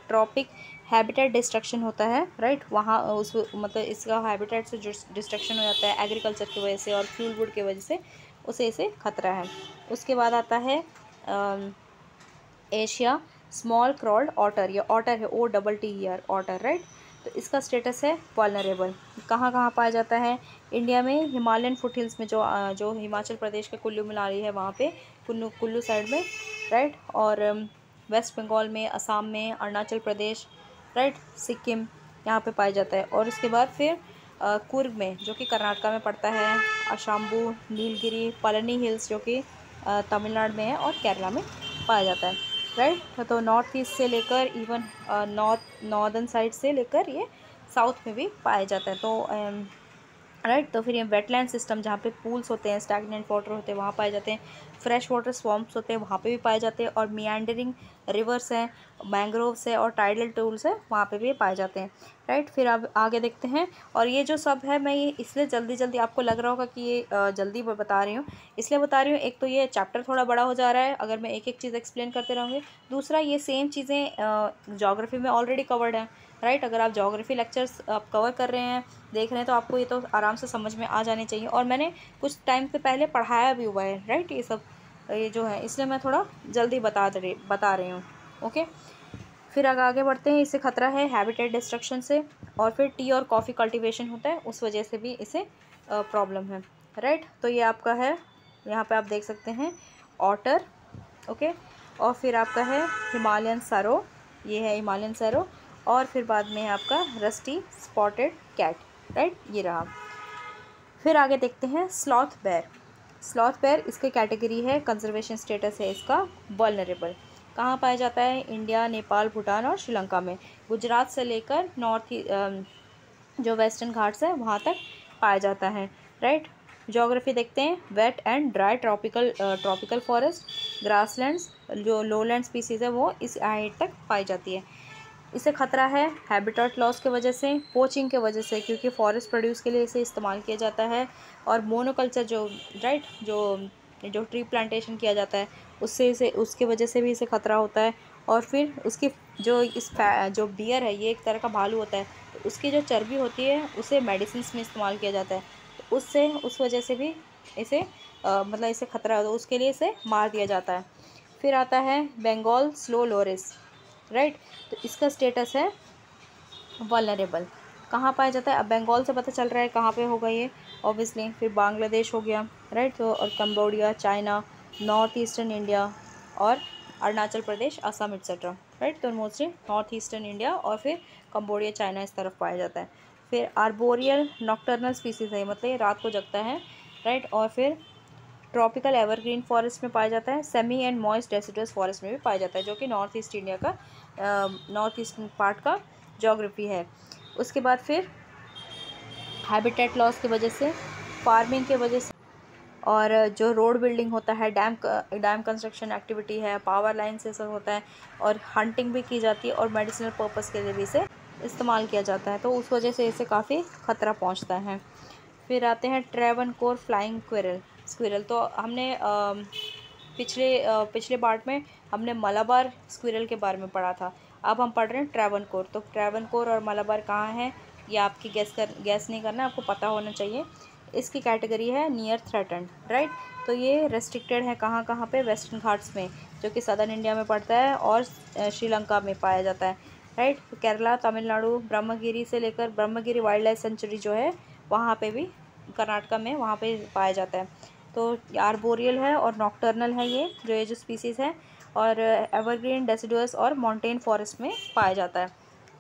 ट्रॉपिक हैबिटेट डिस्ट्रक्शन होता है, राइट, वहाँ उस मतलब इसका हैबिटेट से जो डिस्ट्रक्शन हो जाता है एग्रीकल्चर की वजह से और फ्यूल वुड की वजह से, उसे इसे खतरा है। उसके बाद आता है एशिया स्मॉल क्लॉड ऑटर, या ऑटर है OTTER ऑटर, राइट। तो इसका स्टेटस है वल्नरेबल। कहाँ पाया जाता है? इंडिया में हिमालयन फुट हिल्स में, जो हिमाचल प्रदेश का कुल्लू मनाली है वहाँ पे, कुल्लू साइड में, राइट, और वेस्ट बंगाल में, असम में, अरुणाचल प्रदेश, राइट, सिक्किम, यहाँ पे पाया जाता है। और उसके बाद फिर कुर्ग में, जो कि कर्नाटका में पड़ता है, अशाम्बू, नीलगिरी, पलनी हिल्स जो कि तमिलनाडु में है और केरला में पाया जाता है, राइट। तो नॉर्थ ईस्ट से लेकर इवन नॉर्दर्न साइड से लेकर ये साउथ में भी पाया जाता है। तो राइट, तो फिर ये वेटलैंड सिस्टम जहाँ पे पूल्स होते हैं, स्टैग्नेंट वाटर होते हैं वहाँ पाए जाते हैं, फ्रेश वाटर स्वम्प्स होते हैं वहाँ पे भी पाए जाते हैं, और मियंडरिंग रिवर्स हैं, मैंग्रोव्स है और टाइडल टूल्स है वहाँ पे भी पाए जाते हैं, राइट। फिर आप आगे देखते हैं, और ये जो सब है मैं ये इसलिए जल्दी जल्दी, आपको लग रहा होगा कि ये जल्दी मैं बता रही हूँ, इसलिए बता रही हूँ। एक तो ये चैप्टर थोड़ा बड़ा हो जा रहा है अगर मैं एक एक चीज़ एक्सप्लेन करते रहूँगी। दूसरा, ये सेम चीज़ें ज्योग्राफी में ऑलरेडी कवर्ड है, राइट। अगर आप ज्योग्राफी लेक्चर्स आप कवर कर रहे हैं, देख रहे हैं, तो आपको ये तो आराम से समझ में आ जाने चाहिए, और मैंने कुछ टाइम से पहले पढ़ाया भी हुआ है, राइट, ये सब ये जो है, इसलिए मैं थोड़ा जल्दी बता रही हूँ, ओके। फिर आगे बढ़ते हैं। इसे खतरा है हैबिटेट डिस्ट्रक्शन से, और फिर टी और कॉफ़ी कल्टिवेशन होता है, उस वजह से भी इसे प्रॉब्लम है, राइट। तो ये आपका है, यहाँ पे आप देख सकते हैं ऑटर, ओके। और फिर आपका है हिमालयन सेरो, ये है हिमालयन सेरो, और फिर बाद में है आपका रस्टी स्पॉटेड कैट, राइट, ये रहा। फिर आगे देखते हैं स्लॉथ बेयर। स्लॉथ बेयर, इसके कैटेगरी है, कंजर्वेशन स्टेटस है इसका वल्नरेबल। कहाँ पाया जाता है? इंडिया, नेपाल, भूटान और श्रीलंका में। गुजरात से लेकर जो वेस्टर्न घाट्स है वहाँ तक पाया जाता है, राइट। ज्योग्राफी देखते हैं, wet and dry tropical forest, grasslands, जो लोलैंड स्पीसीज़ है वो इस हाइट तक पाई जाती है। इसे खतरा है हैबिटेट लॉस के वजह से, पोचिंग के वजह से, क्योंकि फॉरेस्ट प्रोड्यूस के लिए इसे इस्तेमाल किया जाता है, और मोनोकल्चर जो, राइट, जो ट्री प्लांटेशन किया जाता है उससे इसे उसके वजह से भी इसे खतरा होता है। और फिर उसकी जो बियर है, ये एक तरह का भालू होता है, तो उसकी जो चर्बी होती है उसे मेडिसिन में इस्तेमाल किया जाता है, तो उस वजह से भी इसे मतलब इसे खतरा होता है, उसके लिए इसे मार दिया जाता है। फिर आता है बंगाल स्लो लोरिस, राइट, तो इसका स्टेटस है वल्नरेबल। कहाँ पाया जाता है? अब बंगाल से पता चल रहा है कहाँ पे होगा ये, ऑब्वियसली। फिर बांग्लादेश हो गया, राइट, तो और Cambodia, China, north eastern India और अरुणाचल प्रदेश, असम एक्सेट्रा, राइट। तो मोस्टली नॉर्थ ईस्टर्न इंडिया और फिर कंबोडिया, चाइना इस तरफ पाया जाता है। फिर आर्बोरियल नॉक्टर्नल स्पीसीज़ है, मतलब ये रात को जगता है, राइट। और फिर ट्रॉपिकल एवरग्रीन फॉरेस्ट में पाया जाता है, semi and moist deciduous forest में भी पाया जाता है, जो कि नॉर्थ ईस्ट इंडिया का नॉर्थ ईस्टर्न पार्ट का ज्योग्राफी है। उसके बाद फिर हैबिटेट लॉस की वजह से, फार्मिंग के वजह से, और जो रोड बिल्डिंग होता है, डैम कंस्ट्रक्शन एक्टिविटी है, पावर लाइन से सब होता है, और हंटिंग भी की जाती है, और मेडिसिनल पर्पस के लिए भी इसे इस्तेमाल किया जाता है, तो उस वजह से इसे काफ़ी खतरा पहुँचता है। फिर आते हैं ट्रैवनकोर फ्लाइंग स्क्विरल। तो हमने पिछले पार्ट में हमने मालाबार स्क्विरल के बारे में पढ़ा था, अब हम पढ़ रहे हैं ट्रैवनकोर। तो ट्रैवनकोर और मालाबार कहाँ है, ये आपकी गैस नहीं करना, आपको पता होना चाहिए। इसकी कैटेगरी है नियर थ्रेटन, राइट। तो ये रेस्ट्रिक्टेड है कहाँ पे? वेस्टर्न घाट्स में, जो कि सदर्न इंडिया में पड़ता है, और श्रीलंका में पाया जाता है, राइट। केरला, तमिलनाडु, ब्रह्मगिरी से लेकर ब्रह्मगिरी वाइल्ड लाइफ सेंचुरी जो है वहाँ पे भी, कर्नाटका में वहाँ पे पाया जाता है। तो आर्बोरियल है और नॉक्टर्नल है ये जो स्पीसीज़ है, और एवरग्रीन, डेसिडुअस और माउंटेन फॉरेस्ट में पाया जाता है,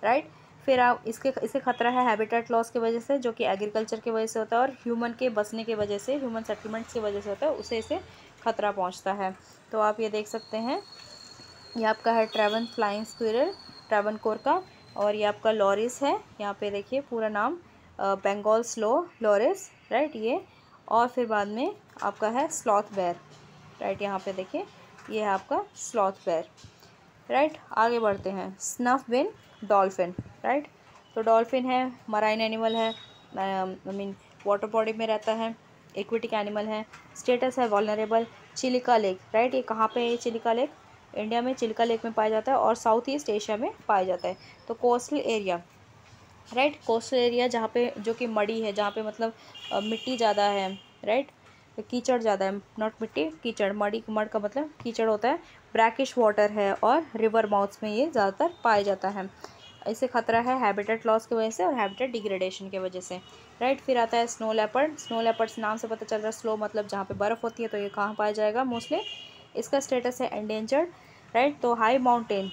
राइट। फिर आप इसे खतरा है हैबिटेट लॉस की वजह से, जो कि एग्रीकल्चर की वजह से होता है, और ह्यूमन के बसने की वजह से, ह्यूमन सेटलमेंट्स की वजह से होता है, उसे इसे खतरा पहुंचता है। तो आप ये देख सकते हैं, ये आपका है Trayvon flying squirrel, Travancore का, और ये आपका लॉरिस है। यहाँ पे देखिए पूरा नाम बंगाल स्लो लॉरिस, राइट ये, और फिर बाद में आपका है स्लॉथ बेयर, राइट यहाँ पे देखिए ये है आपका स्लॉथ बेयर, राइट। आगे बढ़ते हैं, स्नफ बिन डॉल्फिन, राइट। तो डॉल्फिन है, मराइन एनिमल है, आई मीन वाटर बॉडी में रहता है, एक्वेटिक एनिमल है, स्टेटस है वल्नरेबल। चिलिका लेक, राइट ये कहाँ पे है? चिलिका लेक इंडिया में चिलिका लेक में पाया जाता है और साउथ ईस्ट एशिया में पाया जाता है। तो coastal area, right coastal area जहाँ पे जो कि मड़ी है, जहाँ पे मतलब मिट्टी ज़्यादा है, राइट कीचड़ ज़्यादा है, नॉट मिट्टी, कीचड़, मड़ी, मड़ का मतलब कीचड़ होता है। ब्रैकिश वाटर है और रिवर माउथ्स में ये ज़्यादातर पाया जाता है। इसे खतरा है हैबिटेट लॉस की वजह से और हैबिटेट डिग्रेडेशन की वजह से, राइट। फिर आता है स्नो लेपर्ड। स्नो लेपर्ड नाम से पता चल रहा है, स्लो मतलब जहाँ पे बर्फ़ होती है, तो ये कहाँ पाया जाएगा मोस्टली? इसका स्टेटस है एंडेंजर्ड, राइट। तो high mountain,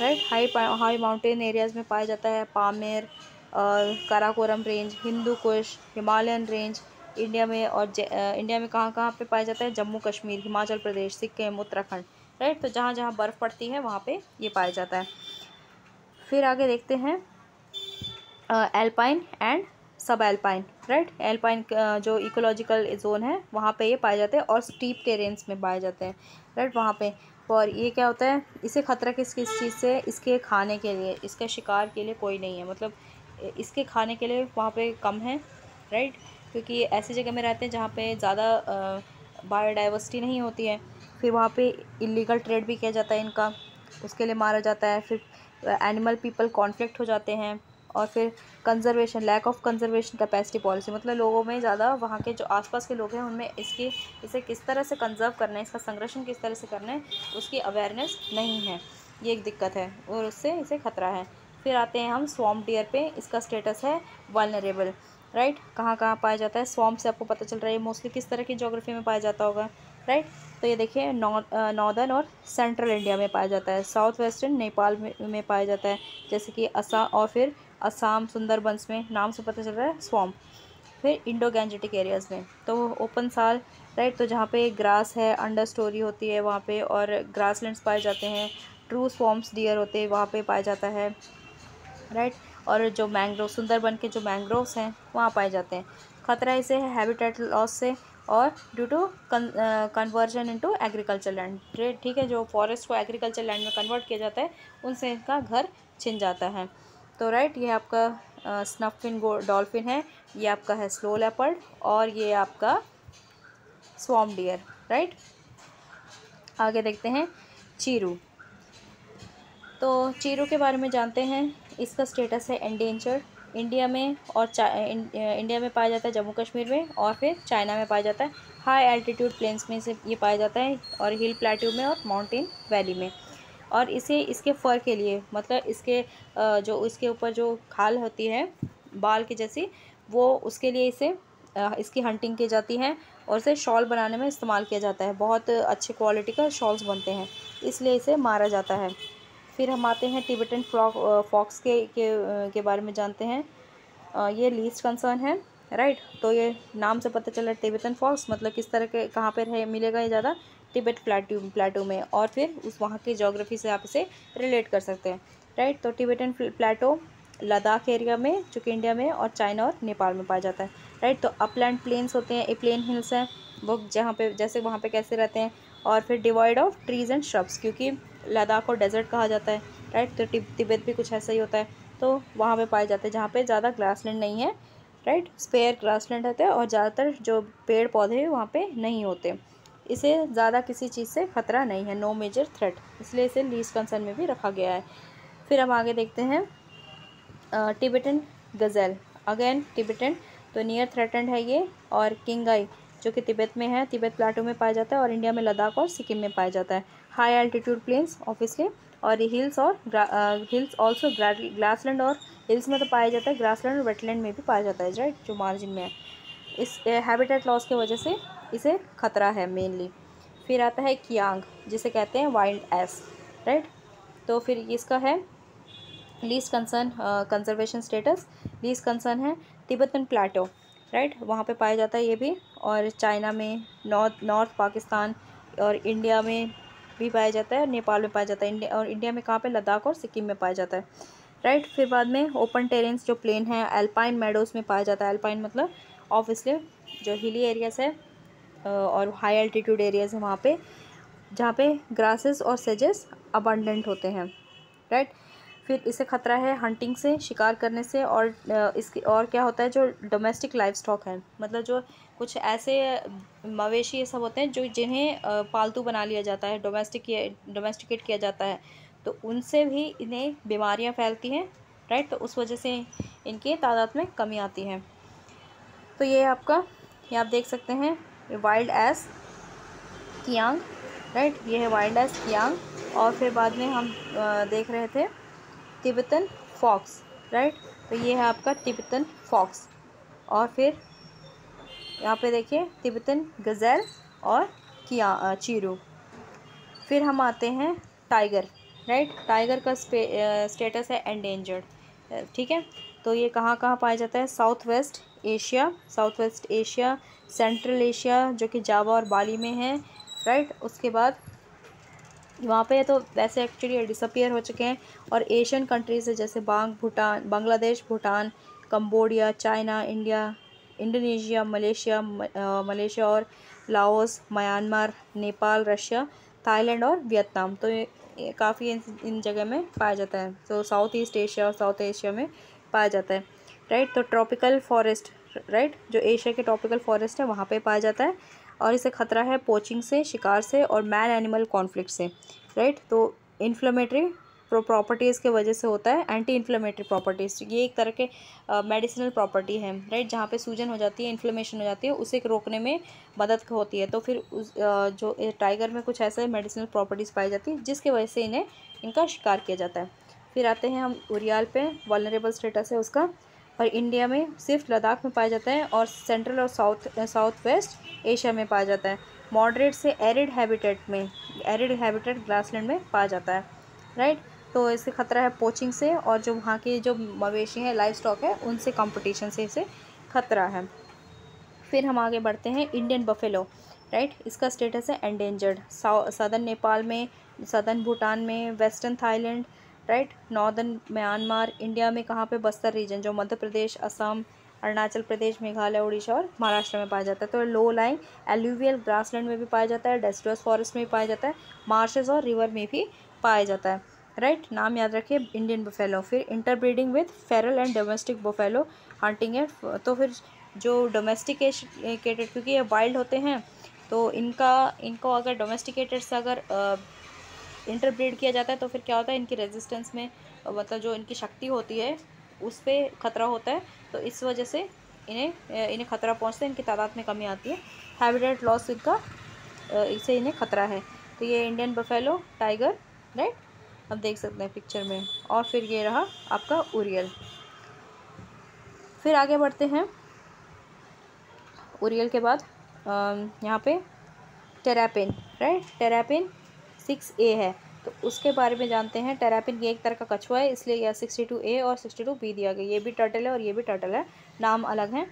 right high mountain areas में पाया जाता है। Pamir, Karakoram range, Hindu Kush, Himalayan range India में, और इंडिया में कहाँ कहाँ पे पाया जाता है? जम्मू कश्मीर, हिमाचल प्रदेश, सिक्किम, उत्तराखंड, राइट। तो जहाँ जहाँ बर्फ़ पड़ती है वहाँ पे ये पाया जाता है। फिर आगे देखते हैं alpine and sub alpine, right. Alpine जो इकोलॉजिकल जोन है वहाँ पे ये पाए जाते हैं और स्टीप टेरेन्स में पाए जाते हैं, राइट वहाँ पे। और ये क्या होता है, इसे खतरा किस किस चीज़ से? इसके खाने के लिए, इसके शिकार के लिए कोई नहीं है, मतलब इसके खाने के लिए वहाँ पे कम है, राइट, क्योंकि ऐसी जगह में रहते हैं जहाँ पे ज़्यादा बायोडाइवर्सिटी नहीं होती है। फिर वहाँ पे इलीगल ट्रेड भी किया जाता है इनका, उसके लिए मारा जाता है। फिर एनिमल पीपल कॉन्फ्लिक्ट हो जाते हैं, और फिर conservation, lack of conservation capacity policy, मतलब लोगों में ज़्यादा, वहाँ के जो आसपास के लोग हैं उनमें इसकी, इसे किस तरह से कंजर्व करना है, इसका संरक्षण किस तरह से करना है, उसकी अवेयरनेस नहीं है, ये एक दिक्कत है और उससे इसे खतरा है। फिर आते हैं हम स्वॉम्प डियर पे। इसका स्टेटस है वल्नरेबल, राइट। कहाँ कहाँ पाया जाता है? स्वॉम्प से आपको पता चल रहा है मोस्टली किस तरह की ज्योग्राफी में पाया जाता होगा, राइट। तो ये देखिए नॉर्दर्न और सेंट्रल इंडिया में पाया जाता है। साउथ वेस्टर्न नेपाल में पाया जाता है, जैसे कि असम, और फिर असम सुंदरबंस में, नाम से पता चल रहा है स्वॉम्प। फिर इंडो गैंजेटिक एरियाज़ में, तो ओपन साल, राइट, तो जहाँ पे ग्रास है, अंडर स्टोरी होती है वहाँ पे, और ग्रासलैंड्स पाए जाते हैं। ट्रू स्वॉम्प्स डियर होते हैं वहाँ पे पाया जाता है, राइट। और जो मैंग्रोव, सुंदरबन के जो मैंग्रोव्स हैं वहाँ पाए जाते हैं। खतरा इसे है हैबिटेट लॉस से और due to conversion into agriculture land, ठीक है, जो फॉरेस्ट को एग्रीकल्चर लैंड में कन्वर्ट किया जाता है उनसे इनका घर छिन जाता है। तो राइट ये आपका स्नफिन डॉल्फिन है, ये आपका है स्लो लेपर्ड, और ये आपका स्वॉम्प डियर, राइट। आगे देखते हैं चीरू। तो चीरू के बारे में जानते हैं। इसका स्टेटस है एंडेंजर्ड इंडिया में, और इंडिया में पाया जाता है, जम्मू कश्मीर में, और फिर चाइना में पाया जाता है। हाई एल्टीट्यूड प्लेन्स में से ये पाया जाता है, और हिल प्लेट्यू में और माउंटेन वैली में। और इसे इसके फर के लिए, मतलब इसके जो इसके ऊपर जो खाल होती है बाल की जैसी, वो उसके लिए इसे इसकी हंटिंग की जाती है और इसे शॉल बनाने में इस्तेमाल किया जाता है। बहुत अच्छे क्वालिटी का शॉल्स बनते हैं, इसलिए इसे मारा जाता है। फिर हम आते हैं तिब्बतन फॉक्स के बारे में जानते हैं। ये लीस्ट कंसर्न है, राइट। तो ये नाम से पता चला है तिब्बतन फॉक्स, मतलब किस तरह के, कहाँ पर है, मिलेगा ये ज़्यादा? तिब्बत प्लेटू में, और फिर उस वहाँ की ज्योग्राफी से आप इसे रिलेट कर सकते हैं, राइट। तो तिब्बतन प्लेटो लद्दाख एरिया में, जो कि इंडिया में और चाइना और नेपाल में पाया जाता है, राइट। तो अपलैंड प्लेन्स होते हैं, प्लेन हिल्स हैं वो, जहाँ पे जैसे वहाँ पे कैसे रहते हैं। और फिर divide of trees and shrubs, क्योंकि लद्दाख को डेजर्ट कहा जाता है, राइट। तो तिब्बत भी कुछ ऐसा ही होता है, तो वहाँ पे पाए जाते हैं जहाँ पे ज़्यादा ग्रासलैंड नहीं है, राइट। स्पेयर ग्रासलैंड रहता है और ज़्यादातर जो पेड़ पौधे हैं वहाँ पे नहीं होते। इसे ज़्यादा किसी चीज़ से खतरा नहीं है, नो मेजर थ्रेट, इसलिए इसे लीस्ट कंसर्न में भी रखा गया है। फिर हम आगे देखते हैं टिबेटन गज़ेल। अगेन टिबेटन, तो नियर थ्रेटेंड है ये, और किंगाई जो कि तिब्बत में है, तिब्बत प्लेटू में पाया जाता है, और इंडिया में लद्दाख और सिक्किम में पाया जाता है। हाई एल्टीट्यूड प्लेन्स ऑब्वियसली, और हिल्स, और हिल्स ऑल्सो ग्रासलैंड, और हिल्स में तो पाया जाता है, ग्रासलैंड और वेटलैंड में भी पाया जाता है, राइट, जो मार्जिन में है। इस हैबिटेट लॉस की वजह से इसे खतरा है मेनली। फिर आता है क्यांग, जिसे कहते हैं वाइल्ड एस, राइट। तो फिर इसका है least concern, conservation status least concern है। तिब्बतन प्लेटो, राइट, वहाँ पे पाया जाता है ये भी। और चाइना में, नॉर्थ पाकिस्तान और इंडिया में भी पाया जाता है, नेपाल में पाया जाता है। और इंडिया में कहाँ पे, लद्दाख और सिक्किम में पाया जाता है राइट। फिर बाद में ओपन टेरेन्स जो प्लेन है, अल्पाइन मेडोज़ में पाया जाता है। अल्पाइन मतलब ऑब्वियसली जो हिली एरियाज़ है और हाई एल्टीट्यूड एरियाज़ हैं, वहाँ पे जहाँ पे ग्रासेस और सेजेस अबंडेंट होते हैं राइट। फिर इसे ख़तरा है हंटिंग से, शिकार करने से, और इसकी और क्या होता है जो डोमेस्टिक लाइव स्टॉक है, मतलब जो कुछ ऐसे मवेशी ये सब होते हैं जो जिन्हें पालतू बना लिया जाता है, डोमेस्टिकेट किया जाता है, तो उनसे भी इन्हें बीमारियां फैलती हैं राइट। तो उस वजह से इनकी तादाद में कमी आती है। तो ये आपका, ये आप देख सकते हैं वाइल्ड एस क्यांग राइट, ये है वाइल्ड एस क्यांग। और फिर बाद में हम देख रहे थे तिब्बतन फॉक्स राइट, तो ये है आपका तिब्बतन फॉक्स। और फिर यहाँ पे देखिए तिब्बतन गज़ेल और चीरू। फिर हम आते हैं टाइगर राइट, टाइगर का स्टेटस है एंडेंजर्ड ठीक है। तो ये कहाँ कहाँ पाया जाता है, south west Asia, central Asia जो कि जावा और बाली में है राइट। उसके बाद वहाँ पे तो वैसे एक्चुअली डिसअपियर हो चुके हैं। और एशियन कंट्रीज़ है जैसे Bangladesh, Bhutan, Cambodia, China, India, Indonesia, Malaysia और Laos, Myanmar, Nepal, Russia, Thailand और वियतनाम। तो ये काफ़ी इन जगह में पाया जाता है। तो साउथ ईस्ट एशिया और साउथ एशिया में पाया जाता है राइट। तो ट्रॉपिकल फॉरेस्ट राइट, जो एशिया के ट्रॉपिकल फॉरेस्ट है वहाँ पे पाया जाता है। और इसे ख़तरा है पोचिंग से, शिकार से और मैन एनिमल कॉन्फ्लिक्ट से राइट। तो इन्फ्लेमेटरी प्रॉपर्टीज़ के वजह से होता है, एंटी इन्फ्लेमेटरी प्रॉपर्टीज़, ये एक तरह के मेडिसिनल प्रॉपर्टी है राइट। जहाँ पे सूजन हो जाती है, इन्फ्लेमेशन हो जाती है, उसे रोकने में मदद होती है। तो फिर जो टाइगर में कुछ ऐसे मेडिसिनल प्रॉपर्टीज़ पाई जाती हैं जिसकी वजह से इनका शिकार किया जाता है। फिर आते हैं हम उरियल पे, वल्नरेबल स्टेटस है उसका। और इंडिया में सिर्फ लद्दाख में पाया जाता है और सेंट्रल और साउथ वेस्ट एशिया में पाया जाता है। मॉडरेट से एरिड हैबिटेट ग्रासलैंड में पाया जाता है राइट। तो इसे ख़तरा है पोचिंग से, और जो वहाँ के जो मवेशी हैं, लाइव स्टॉक है, उनसे कंपटीशन से इसे ख़तरा है। फिर हम आगे बढ़ते हैं इंडियन बफेलो राइट, इसका स्टेटस है एंडेंजर्ड। सदर्न नेपाल में, सदर्न भूटान में, western Thailand right, northern Myanmar, India में कहाँ पे, बस्तर रीजन जो मध्य प्रदेश, असम, अरुणाचल प्रदेश, मेघालय, उड़ीसा और महाराष्ट्र में पाया जाता है। तो लो लाइंग एल्यूवियल ग्रासलैंड में भी पाया जाता है, डेसिडुअस फॉरेस्ट में भी पाया जाता है, मार्शेस और रिवर में भी पाया जाता है राइट। नाम याद रखिए इंडियन बफेलो। फिर interbreeding with feral and domestic buffalo hunting है। तो फिर जो डोमेस्टिकेटेड, क्योंकि ये वाइल्ड होते हैं तो इनको अगर डोमेस्टिकेटेड से अगर इंटरब्रीड किया जाता है तो फिर क्या होता है, इनकी रेजिस्टेंस में, मतलब जो इनकी शक्ति होती है उस पर खतरा होता है। तो इस वजह से इन्हें खतरा पहुंचता है, इनकी तादाद में कमी आती है। हैबिटेट लॉस इससे इन्हें खतरा है। तो ये इंडियन बफेलो, टाइगर राइट, आप देख सकते हैं पिक्चर में। और फिर ये रहा आपका उरियल। फिर आगे बढ़ते हैं उरियल के बाद यहाँ पे टेरापिन राइट। टेरापिन 6A है, तो उसके बारे में जानते हैं। टेरापिन ये एक तरह का कछुआ है, इसलिए यह 62A और 62B दिया गया। ये भी टर्टल है और ये भी टर्टल है, नाम अलग हैं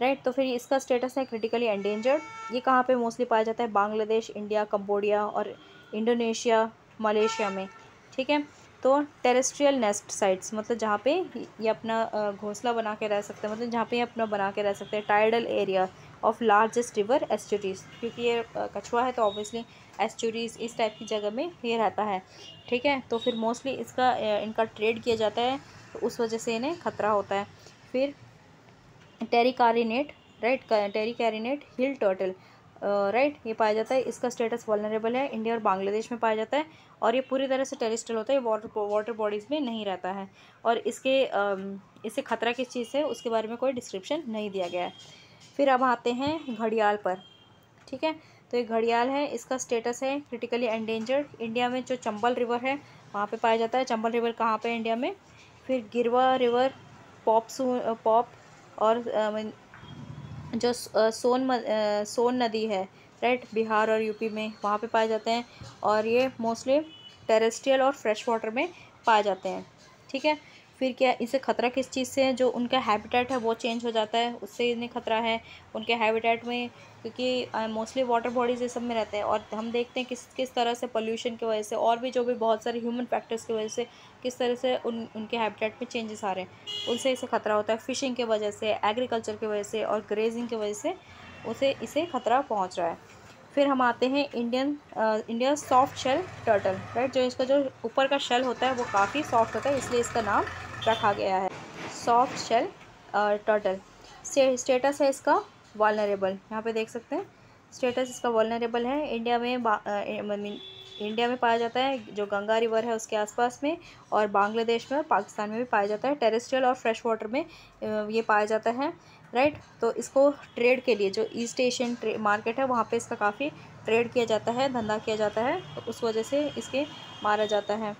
राइट। तो फिर इसका स्टेटस है क्रिटिकली एंडेंजर्ड। ये कहाँ पे मोस्टली पाया जाता है, बांग्लादेश, इंडिया, कंबोडिया और इंडोनेशिया, मलेशिया में ठीक है। तो टेरेस्ट्रियल नेस्ट साइट्स, मतलब जहाँ पे ये अपना घोंसला बना के रह सकते हैं, मतलब जहाँ पे ये अपना बना के रह सकते हैं। Tidal area of largest river estuaries, क्योंकि ये कछुआ है तो ऑब्वियसली एस्ट्यूरीज इस टाइप की जगह में ये रहता है ठीक है। तो फिर मोस्टली इनका ट्रेड किया जाता है, तो उस वजह से इन्हें खतरा होता है। फिर tricarinate right, tricarinate hill turtle right, ये पाया जाता है। इसका स्टेटस वल्नरेबल है, इंडिया और बांग्लादेश में पाया जाता है। और ये पूरी तरह से टेरेस्ट्रियल होता है, वाटर बॉडीज़ में नहीं रहता है। और इससे खतरा किस चीज़ से, उसके बारे में कोई डिस्क्रिप्शन नहीं दिया गया है। फिर अब आते हैं घड़ियाल पर ठीक है। तो ये घड़ियाल है, इसका स्टेटस है क्रिटिकली एंडेंजर्ड। इंडिया में जो चंबल रिवर है वहाँ पे पाया जाता है। चंबल रिवर कहाँ पे, इंडिया में। फिर गिरवा रिवर, पॉप और जो सोन नदी है राइट, बिहार और यूपी में वहाँ पे पाए जाते हैं। और ये मोस्टली टेरेस्ट्रियल और फ्रेश वाटर में पाए जाते हैं ठीक है। फिर क्या इसे खतरा किस चीज़ से है, जो उनका हैबिटेट है वो चेंज हो जाता है उससे इन्हें खतरा है उनके हैबिटेट में, क्योंकि मोस्टली वाटर बॉडीज़ ये सब में रहते हैं। और हम देखते हैं किस किस तरह से पोल्यूशन की वजह से और भी जो भी बहुत सारे ह्यूमन फैक्टर्स की वजह से किस तरह से उनके हैबिटेट में चेंजेस आ रहे हैं, उनसे इसे खतरा होता है। फ़िशिंग की वजह से, एग्रीकल्चर की वजह से और ग्रेजिंग की वजह से उसे इसे खतरा पहुँच रहा है। फिर हम आते हैं Indian soft shell turtle, right, जो इसका जो ऊपर का शेल होता है वो काफ़ी सॉफ्ट होता है इसलिए इसका नाम रखा गया है सॉफ्ट शेल टर्टल। स्टेटस है इसका वल्नरेबल, यहाँ पे देख सकते हैं स्टेटस इसका वल्नरेबल है। इंडिया में पाया जाता है जो गंगा रिवर है उसके आसपास में, और बांग्लादेश में और पाकिस्तान में भी पाया जाता है। टेरेस्ट्रियल और फ्रेश वाटर में ये पाया जाता है, राइट। तो इसको ट्रेड के लिए जो ईस्ट एशियन मार्केट है वहाँ पे इसका काफ़ी ट्रेड किया जाता है, धंधा किया जाता है, तो उस वजह से इसके मारा जाता है।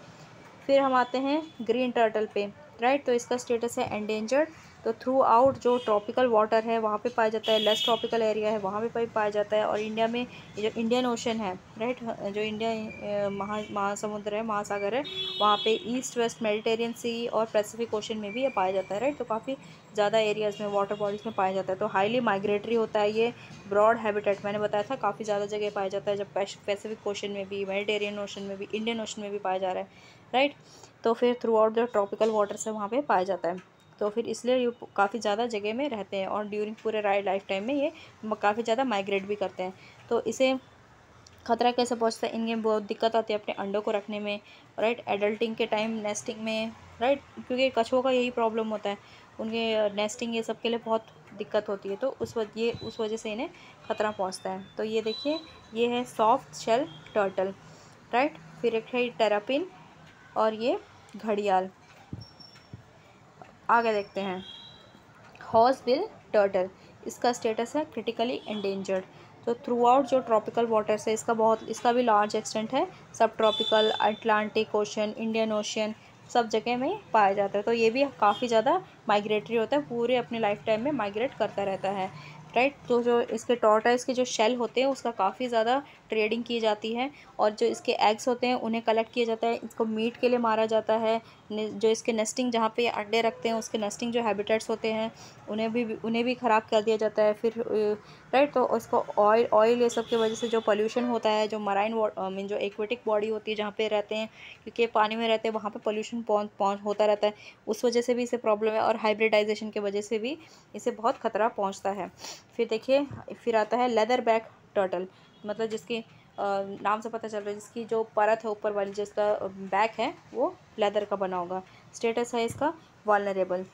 फिर हम आते हैं ग्रीन टर्टल पे, राइट, तो इसका स्टेटस है एंडेंजर्ड। तो थ्रू आउट जो ट्रॉपिकल वाटर है वहाँ पे पाया जाता है, लेस ट्रॉपिकल एरिया है वहाँ पे पाया जाता है। और इंडिया में जो इंडियन ओशन है, राइट, जो इंडिया महासमुद्र है, महासागर है, वहाँ पे ईस्ट वेस्ट मेडिटेरियन सी और पैसिफिक ओशन में भी ये पाया जाता है, राइट। तो काफ़ी ज़्यादा एरियाज़ में वाटर बॉडीज़ में पाया जाता है। तो हाईली माइग्रेटरी होता है ये, ब्रॉड हैबिटेट मैंने बताया था काफ़ी ज़्यादा जगह पाया जाता है, जब पैसिफिक ओशन में भी, मेडिटेरियन ओशन में भी, इंडियन ओशन में भी पाया जा रहा है, राइट। तो फिर थ्रू आउट जो ट्रॉपिकल वाटर्स है वहाँ पे पाया जाता है, तो फिर इसलिए ये काफ़ी ज़्यादा जगह में रहते हैं और ड्यूरिंग पूरे लाइफ टाइम में ये काफ़ी ज़्यादा माइग्रेट भी करते हैं। तो इसे खतरा कैसे पहुँचता है, इनमें बहुत दिक्कत आती है अपने अंडों को रखने में, राइट, एडल्टिंग के टाइम, नेस्टिंग में, राइट, क्योंकि कछुओं का यही प्रॉब्लम होता है, उनके नेस्टिंग ये सब के लिए बहुत दिक्कत होती है, तो उस वजह से इन्हें खतरा पहुँचता है। तो ये देखिए ये है सॉफ्ट शेल टर्टल, राइट। फिर एक है टेरापिन और ये घड़ियाल। आगे देखते हैं हॉर्सबिल टर्टल, इसका स्टेटस है क्रिटिकली एंडेंजर्ड। तो थ्रू आउट जो ट्रॉपिकल वाटर है इसका भी लार्ज एक्सटेंट है, subtropical, Atlantic ocean, Indian ocean, सब जगह में पाया जाता है। तो ये भी काफ़ी ज़्यादा माइग्रेटरी होता है, पूरे अपने लाइफ टाइम में माइग्रेट करता रहता है, राइट। तो जो इसके टॉर्टल्स के जो शेल होते हैं उसका काफ़ी ज़्यादा ट्रेडिंग की जाती है, और जो इसके एग्स होते हैं उन्हें कलेक्ट किया जाता है, इसको मीट के लिए मारा जाता है। जो इसके नेस्टिंग जहाँ पे अंडे रखते हैं उसके नेस्टिंग जो हैबिटेट्स होते हैं उन्हें भी ख़राब कर दिया जाता है फिर, राइट। तो उसको ऑयल ये सब की वजह से जो पोल्यूशन होता है, जो मराइन मीन जो एक्वेटिक बॉडी होती है जहाँ पे रहते हैं, क्योंकि पानी में रहते हैं वहाँ पर पोल्यूशन होता रहता है, उस वजह से भी इसे प्रॉब्लम है। और हाइब्रिडाइजेशन की वजह से भी इसे बहुत खतरा पहुँचता है। फिर देखिए फिर आता है लेदर बैक टर्टल, मतलब जिसकी नाम से पता चल रहा है जिसकी जो परत है ऊपर वाली जिसका बैक है वो लेदर का बना होगा। स्टेटस है इसका वल्नरेबल।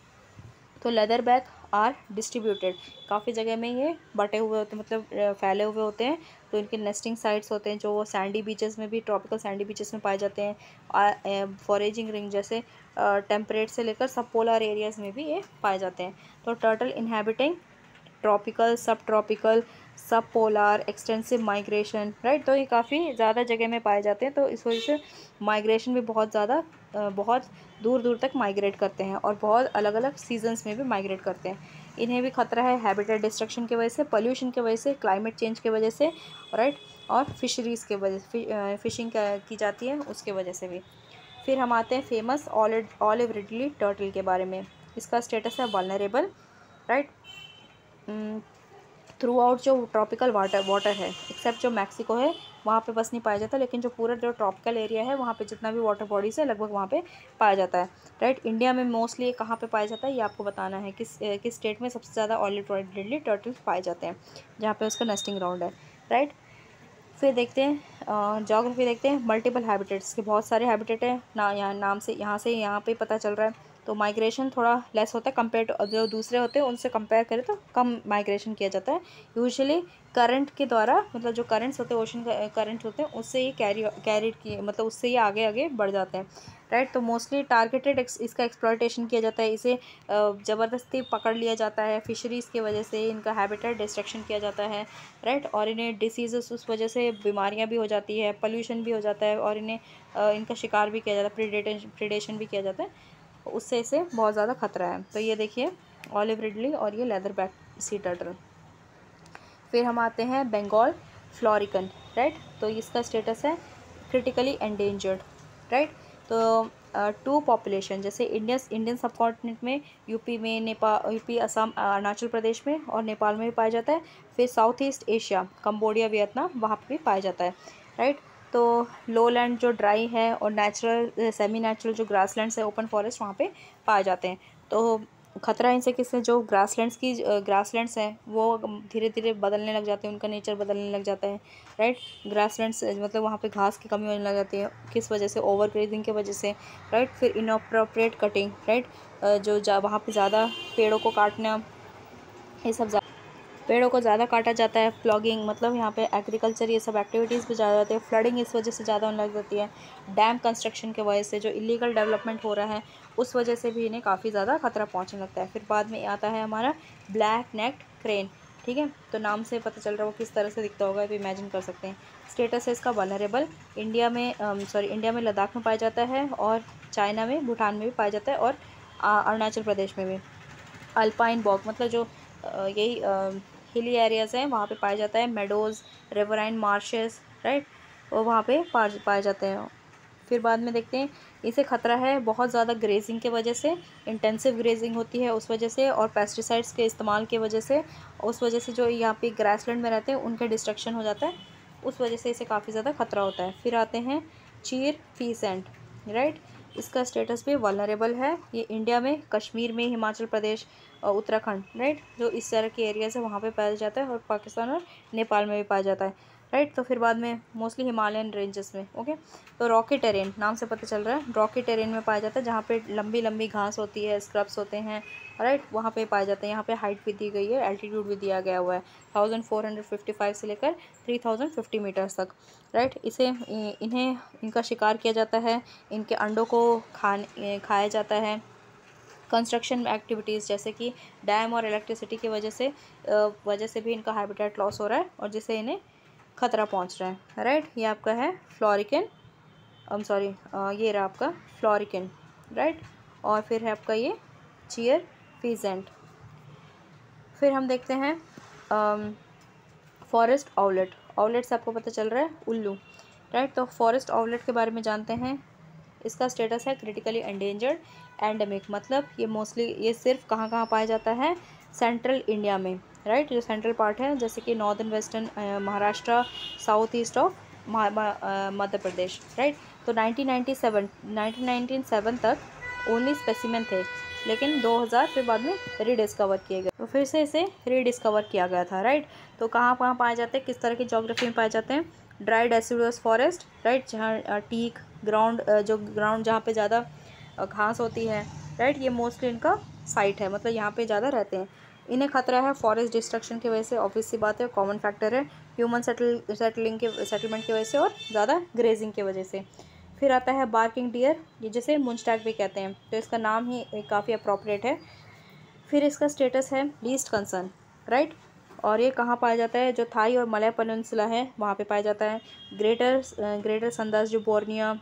तो लेदर बैक आर डिस्ट्रीब्यूटेड, काफ़ी जगह में ये बटे हुए होते हैं, मतलब फैले हुए होते हैं। तो इनके नेस्टिंग साइट्स होते हैं जो वो सैंडी बीचेस में भी, ट्रॉपिकल सैंडी बीचेस में पाए जाते हैं। फॉरेजिंग रिंग जैसे टेम्परेट से लेकर सब पोलर एरियाज़ में भी ये पाए जाते हैं। तो turtle inhabiting tropical, subtropical, subpolar, extensive migration, right. तो ये काफ़ी ज़्यादा जगह में पाए जाते हैं, तो इस वजह से माइग्रेशन भी बहुत ज़्यादा, बहुत दूर दूर तक माइग्रेट करते हैं और बहुत अलग अलग सीजन्स में भी माइग्रेट करते हैं। इन्हें भी खतरा है हैबिटेट डिस्ट्रक्शन की वजह से, पोल्यूशन की वजह से, क्लाइमेट चेंज की वजह से, राइट, और फिशरीज़ के वजह से, फिशिंग की जाती है उसके वजह से भी। फिर हम आते हैं फेमस ऑलिव रिडली टर्टल के बारे में। इसका स्टेटस है वल्नरेबल, राइट। थ्रू आउट जो ट्रॉपिकल वाटर है, एक्सेप्ट जो मैक्सिको है वहाँ पे बस नहीं पाया जाता, लेकिन जो पूरा जो ट्रॉपिकल एरिया है वहाँ पे जितना भी वाटर बॉडीज़ है लगभग वहाँ पे पाया जाता है, राइट। इंडिया में मोस्टली कहाँ पे पाया जाता है ये आपको बताना है, किस स्टेट में सबसे ज़्यादा ऑलिव रिडली टर्टल्स पाए जाते हैं जहाँ पे उसका नेस्टिंग ग्राउंड है, राइट। फिर देखते हैं जोग्राफी, देखते हैं मल्टीपल हैबिटेट्स के, बहुत सारे हैबिटेट हैं ना, यहाँ नाम से यहाँ पर पता चल रहा है। तो माइग्रेशन थोड़ा लेस होता है कंपेयर टू जो दूसरे होते हैं उनसे कंपेयर करें तो कम माइग्रेशन किया जाता है। यूजुअली करंट के द्वारा, मतलब जो करंट्स होते हैं, ओशन करंट होते हैं, उससे ये कैरीड किए, मतलब उससे ये आगे आगे बढ़ जाते हैं, राइट। तो मोस्टली टारगेटेड इसका एक्सप्लॉयटेशन किया जाता है, इसे ज़बरदस्ती पकड़ लिया जाता है, फिशरीज़ की वजह से इनका हैबिटेट डिस्ट्रक्शन किया जाता है, राइट। और इन्हें डिसीज़ उस वजह से बीमारियां भी हो जाती है, पोल्यूशन भी हो जाता है, और इनका शिकार भी किया जाता है, प्रीडेशन भी किया जाता है, उससे इसे बहुत ज़्यादा खतरा है। तो ये देखिए ऑलिव रिडली और ये लेदर बैक सी टर्टल। फिर हम आते हैं बंगाल फ्लोरिकन, राइट। तो इसका स्टेटस है क्रिटिकली एंडेंजर्ड, राइट। तो टू पॉपुलेशन, जैसे इंडियन सब कॉन्टिनेंट में, यूपी में, यूपी, असम, अरुणाचल प्रदेश में और नेपाल में भी पाया जाता है। फिर south east Asia, Cambodia, Vietnam, वहाँ पे भी पाया जाता है, राइट। तो लो लैंड जो ड्राई है और नेचुरल, सेमी नेचुरल जो ग्रास लैंड्स है, ओपन फॉरेस्ट, वहाँ पे पाए जाते हैं। तो खतरा इनसे किससे, जो ग्रासलैंड्स हैं वो धीरे धीरे बदलने लग जाते हैं, उनका नेचर बदलने लग जाता है, राइट। ग्रासलैंड्स मतलब वहाँ पे घास की कमी होने लग जाती है, किस वजह से, ओवर ग्रेजिंग की वजह से, राइट। फिर इनअप्रोप्रिएट कटिंग, राइट, जो वहाँ पे ज़्यादा पेड़ों को काटना, ये सब, पेड़ों को ज़्यादा काटा जाता है। प्लॉगिंग मतलब यहाँ पे एग्रीकल्चर, ये सब एक्टिविटीज़ भी ज़्यादा होती है। फ्लडिंग इस वजह से ज़्यादा होने लग जाती है। डैम कंस्ट्रक्शन के वजह से जो इलीगल डेवलपमेंट हो रहा है उस वजह से भी इन्हें काफ़ी ज़्यादा खतरा पहुँचने लगता है। फिर बाद में आता है हमारा ब्लैक नेक्ड क्रेन, ठीक है। तो नाम से पता चल रहा हो किस तरह से दिखता होगा, आप इमेजिन कर सकते हैं। स्टेटस है इसका वल्नरेबल। इंडिया में लद्दाख में पाया जाता है और चाइना में, भूटान में भी पाया जाता है और अरुणाचल प्रदेश में भी। अल्पाइन बॉग मतलब जो यही हिली एरियाज़ हैं वहाँ पे पाया जाता है। मेडोज़, रेवराइन मार्शेस, राइट, और वहाँ पे पाए जाते हैं। फिर बाद में देखते हैं, इसे खतरा है बहुत ज़्यादा ग्रेजिंग के वजह से, इंटेंसिव ग्रेजिंग होती है उस वजह से, और पेस्टिसाइड्स के इस्तेमाल की वजह से। उस वजह से जो यहाँ पे ग्रासलैंड में रहते हैं उनका डिस्ट्रक्शन हो जाता है, उस वजह से इसे काफ़ी ज़्यादा खतरा होता है। फिर आते हैं चीर फीसेंट, राइट, इसका स्टेटस भी वल्नरेबल है। ये इंडिया में, कश्मीर में, हिमाचल प्रदेश और उत्तराखंड, राइट, जो इस तरह के एरियाज़ है वहाँ पे पाया जाता है, और पाकिस्तान और नेपाल में भी पाया जाता है, राइट। तो फिर बाद में मोस्टली हिमालयन रेंजेस में, ओके। तो रॉकी टेरेन, नाम से पता चल रहा है, रॉकी टेरेन में पाया जाता है, जहाँ पे लंबी लंबी घास होती है, स्क्रब्स होते हैं, राइट, वहाँ पे पाए जाते हैं। यहाँ पे हाइट भी दी गई है, एल्टीट्यूड भी दिया गया हुआ है 1455 से लेकर 3050 मीटर्स तक, राइट। इनका शिकार किया जाता है, इनके अंडों को खाया जाता है। कंस्ट्रक्शन एक्टिविटीज़ जैसे कि डैम और इलेक्ट्रिसिटी की वजह से भी इनका हैबिटेट लॉस हो रहा है और जिससे इन्हें खतरा पहुंच रहा है, राइट। ये आपका है फ्लोरिकन, ये रहा आपका फ्लोरिकन, राइट। और फिर है आपका ये चीयर फीजेंट। फिर हम देखते हैं फॉरेस्ट आउलेट। आउलेट से आपको पता चल रहा है उल्लू, राइट। तो फॉरेस्ट आउलेट के बारे में जानते हैं। इसका स्टेटस है क्रिटिकली एंडेंजर्ड एंडेमिक, मतलब ये सिर्फ कहाँ पाया जाता है, सेंट्रल इंडिया में, राइट, जो सेंट्रल पार्ट है, जैसे कि northern western Maharashtra, south east of Madhya Pradesh, right. तो 1997 तक ओनली स्पेसिमेन थे, लेकिन 2000 फिर बाद में रीडिस्कवर किए गए, तो फिर से इसे रीडिस्कवर किया गया था, राइट। तो कहाँ पाए जाते हैं, किस तरह की ज्योग्राफी में पाए जाते हैं। ड्राई डेसिडुअस फॉरेस्ट, राइट, जहाँ टीक ग्राउंड जहाँ पे ज़्यादा घास होती है, राइट, ये मोस्टली इनका साइट है, मतलब यहाँ पे ज़्यादा रहते हैं। इन्हें खतरा है फॉरेस्ट डिस्ट्रक्शन की वजह से, ऑब्वियस सी बात है, कॉमन फैक्टर है, ह्यूमन सेटलमेंट की वजह से और ज़्यादा ग्रेजिंग की वजह से। फिर आता है बार्किंग डियर, ये जैसे मुंस्टैग भी कहते हैं, तो इसका नाम ही काफ़ी अप्रोप्रिएट है। फिर इसका स्टेटस है लीस्ट कंसर्न, राइट, और ये कहाँ पाया जाता है, जो थाई और मलय पेनिनसुला है वहाँ पे पाया जाता है। ग्रेटर संदास, जो बोर्निया,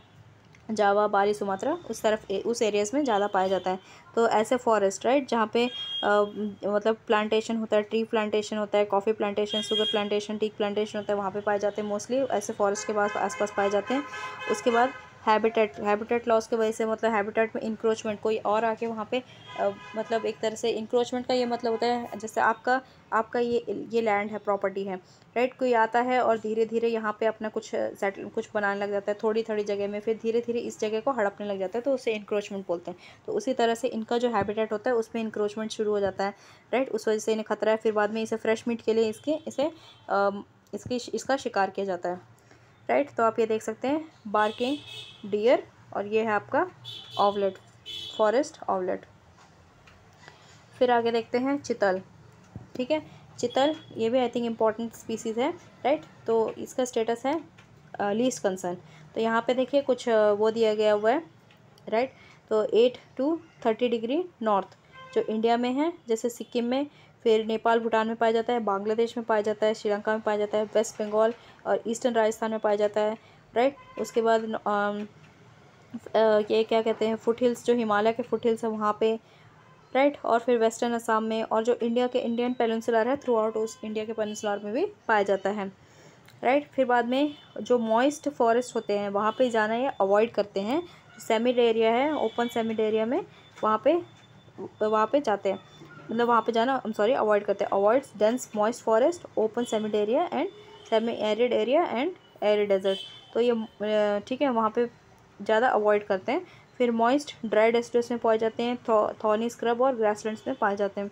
जावा, बाली, सुमात्रा, उस एरियाज़ में ज़्यादा पाया जाता है। तो ऐसे फॉरेस्ट, राइट, जहाँ पे मतलब प्लांटेशन होता है, ट्री प्लांटेशन होता है, coffee plantation, sugar plantation, teak plantation होता है, वहाँ पे पाए जाते हैं मोस्टली, ऐसे फॉरेस्ट के आसपास पाए जाते हैं। उसके बाद हैबिटेट लॉस की वजह से, मतलब हैबिटेट में इंक्रोचमेंट, कोई और आके वहाँ पे मतलब एक तरह से इंक्रोचमेंट का ये मतलब होता है, जैसे आपका ये लैंड है, प्रॉपर्टी है, राइट, कोई आता है और धीरे धीरे यहाँ पे अपना कुछ बनाने लग जाता है थोड़ी जगह में, फिर धीरे धीरे इस जगह को हड़पने लग जाता है, तो उसे इंक्रोचमेंट बोलते हैं। तो उसी तरह से इनका जो हैबिटेट होता है उसमें इंक्रोचमेंट शुरू हो जाता है, राइट, उस वजह से इन्हें खतरा है। फिर बाद में इसे फ्रेश मीट के लिए इसका शिकार किया जाता है, राइट। तो आप ये देख सकते हैं बार्किंग डियर, और ये है आपका आउलेट, फॉरेस्ट आउलेट। फिर आगे देखते हैं चितल, ठीक है। चितल ये भी आई थिंक इम्पॉर्टेंट स्पीसीज़ है, राइट। तो इसका स्टेटस है लीस्ट कंसर्न। तो यहाँ पे देखिए कुछ वो दिया गया हुआ है, राइट। तो 8 to 30 डिग्री नॉर्थ जो इंडिया में है, जैसे सिक्किम में, फिर नेपाल भूटान में पाया जाता है, बांग्लादेश में पाया जाता है, श्रीलंका में पाया जाता है, वेस्ट बंगाल और ईस्टर्न राजस्थान में पाया जाता है, राइट। उसके बाद ये क्या कहते हैं, फुट हिल्स, जो हिमालय के फुट हिल्स है वहाँ पे, राइट। और फिर वेस्टर्न असम में, और जो इंडियन पेनिनसुलर है, थ्रू आउट उस इंडिया के पेनिनसुलर में भी पाया जाता है, राइट। फिर बाद में जो मॉइस्ट फॉरेस्ट होते हैं वहाँ पर जाना ये अवॉइड करते हैं, सेमिड एरिया है, ओपन सेमिड एरिया में वहाँ पे जाते हैं, मतलब वहाँ पे जाना अवॉइड करते हैं। Avoids dense moist forest, open semi arid area and semi arid area and arid desert. तो ये ठीक है, वहाँ पे ज़्यादा अवॉइड करते हैं। फिर मॉइस्ट ड्राई डेजर्ट्स में पाए जाते हैं, थॉर्नी स्क्रब और ग्रासलैंड्स में पाए जाते हैं।